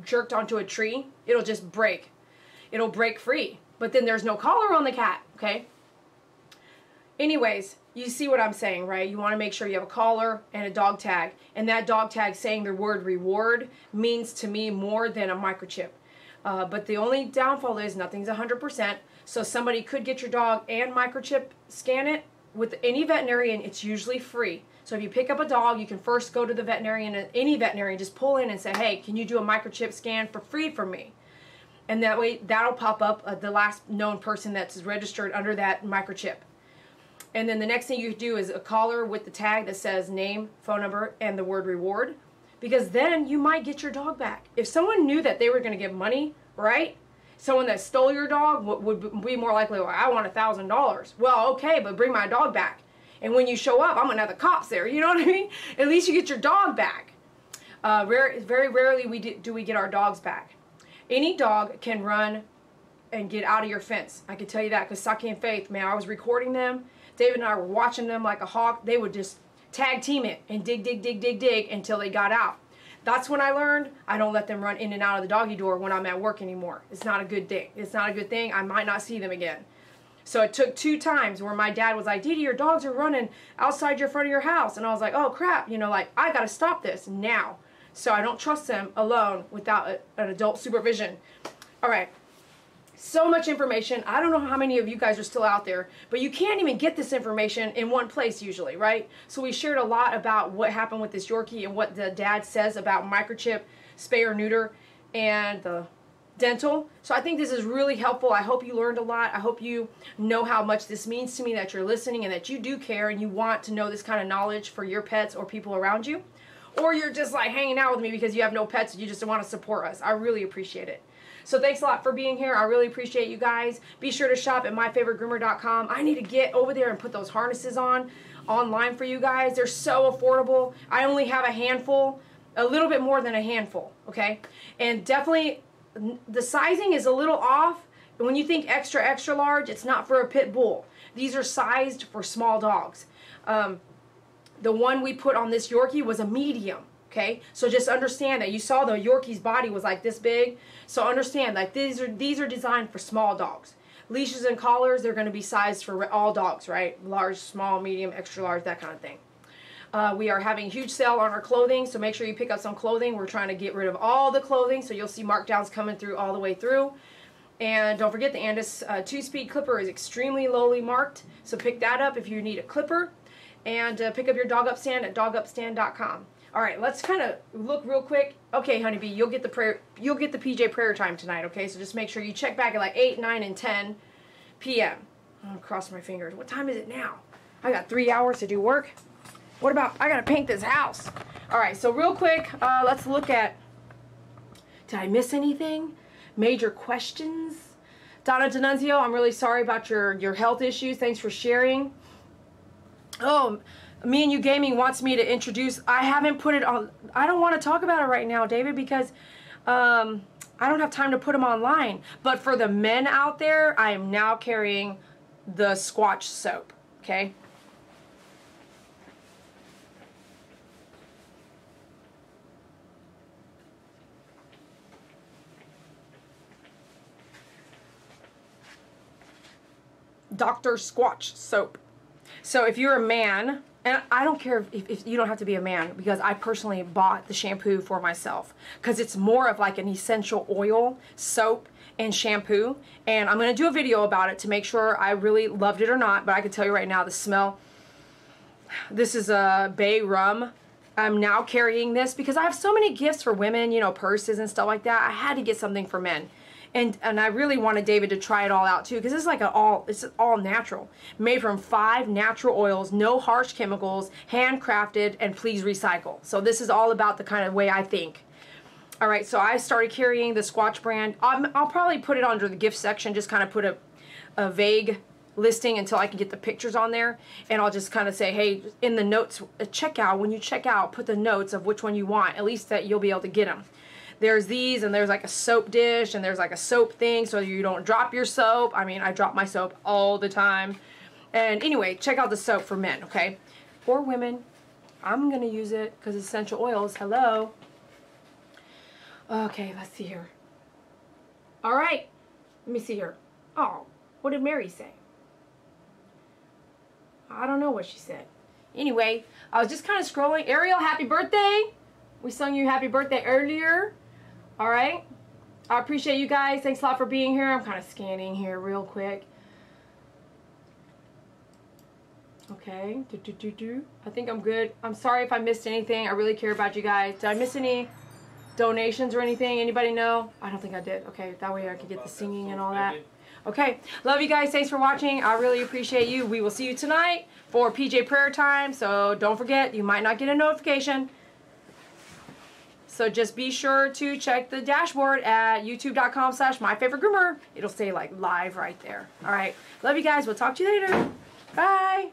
jerked onto a tree. It'll just break. It'll break free. But then there's no collar on the cat. Okay. Anyways, you see what I'm saying, right? You want to make sure you have a collar and a dog tag. And that dog tag saying the word reward means to me more than a microchip. But the only downfall is nothing's 100%. So somebody could get your dog and microchip scan it. With any veterinarian, it's usually free. So if you pick up a dog, you can first go to the veterinarian, any veterinarian, just pull in and say, hey, can you do a microchip scan for free for me? And that way, that'll pop up the last known person that's registered under that microchip. And then the next thing you do is a collar with the tag that says name, phone number, and the word reward. Because then you might get your dog back. If someone knew that they were going to give money, right? Someone that stole your dog would be more likely, well, I want $1,000. Well, okay, but bring my dog back. And when you show up, I'm going to have the cops there. You know what I mean? At least you get your dog back. Very rarely do we get our dogs back. Any dog can run and get out of your fence. I can tell you that because Saki and Faith, man, I was recording them. David and I were watching them like a hawk. They would just tag team it and dig until they got out. That's when I learned I don't let them run in and out of the doggy door when I'm at work anymore. It's not a good thing. It's not a good thing. I might not see them again. So it took 2 times where my dad was like, Didi, your dogs are running outside your front of your house. And I was like, oh, crap. You know, like, I got to stop this now. So I don't trust them alone without an adult supervision. All right. So much information. I don't know how many of you guys are still out there, but you can't even get this information in one place usually, right? So we shared a lot about what happened with this Yorkie and what the dad says about microchip, spay or neuter, and the dental. So I think this is really helpful. I hope you learned a lot. I hope you know how much this means to me, that you're listening and that you do care and you want to know this kind of knowledge for your pets or people around you. Or you're just like hanging out with me because you have no pets and you just want to support us. I really appreciate it. So thanks a lot for being here. I really appreciate you guys. Be sure to shop at myfavoritegroomer.com. I need to get over there and put those harnesses on online for you guys. They're so affordable. I only have a handful, a little bit more than a handful, okay? And definitely the sizing is a little off. When you think extra, extra large, it's not for a pit bull. These are sized for small dogs. The one we put on this Yorkie was a medium. Okay, so just understand that you saw the Yorkie's body was like this big. So understand, like, these are designed for small dogs. Leashes and collars, they're going to be sized for all dogs, right? Large, small, medium, extra large, that kind of thing. We are having a huge sale on our clothing, so make sure you pick up some clothing. We're trying to get rid of all the clothing, so you'll see markdowns coming through all the way through. And don't forget the Andis 2-speed clipper is extremely lowly marked, so pick that up if you need a clipper. And pick up your dog up stand at dogupstand.com. All right, let's kind of look real quick. Okay, honeybee, you'll get the prayer, you'll get the PJ prayer time tonight, okay? So just make sure you check back at like 8, 9, and 10 p.m. I'm gonna cross my fingers. What time is it now? I got 3 hours to do work. What about, I gotta paint this house. All right, so real quick, let's look at, did I miss anything? Major questions? Donna D'Annunzio, I'm really sorry about your health issues. Thanks for sharing. Oh, Me and You Gaming wants me to introduce. I haven't put it on. I don't want to talk about it right now, David, because I don't have time to put them online. But for the men out there, I am now carrying the Squatch soap, okay? Dr. Squatch soap. So if you're a man, and I don't care if you don't have to be a man, because I personally bought the shampoo for myself because it's more of like an essential oil, soap, and shampoo. And I'm going to do a video about it to make sure I really loved it or not. But I can tell you right now the smell. This is a bay rum. I'm now carrying this because I have so many gifts for women, you know, purses and stuff like that. I had to get something for men. And I really wanted David to try it all out too, because it's like it's all natural, made from 5 natural oils, no harsh chemicals, handcrafted, and please recycle. So this is all about the kind of way I think. All right, so I started carrying the Squatch brand. I'll probably put it under the gift section, just kind of put a vague listing until I can get the pictures on there, and I'll just kind of say, hey, in the notes checkout, when you check out, put the notes of which one you want, at least that you'll be able to get them. There's these, and there's like a soap dish, and there's like a soap thing so you don't drop your soap. I mean, I drop my soap all the time. And anyway, check out the soap for men, okay? For women, I'm gonna use it because essential oils, hello. Okay, let's see here. All right, let me see here. Oh, what did Mary say? I don't know what she said. Anyway, I was just kind of scrolling. Ariel, happy birthday. We sung you happy birthday earlier. All right. I appreciate you guys. Thanks a lot for being here. I'm kind of scanning here real quick. Okay. I think I'm good. I'm sorry if I missed anything. I really care about you guys. Did I miss any donations or anything? Anybody know? I don't think I did. Okay. That way I could get the singing and all that. Okay, love you guys. Thanks for watching. I really appreciate you. We will see you tonight for PJ prayer time. So don't forget, you might not get a notification. So just be sure to check the dashboard at youtube.com/myfavoritegroomer. It'll stay like live right there. All right, love you guys. We'll talk to you later. Bye.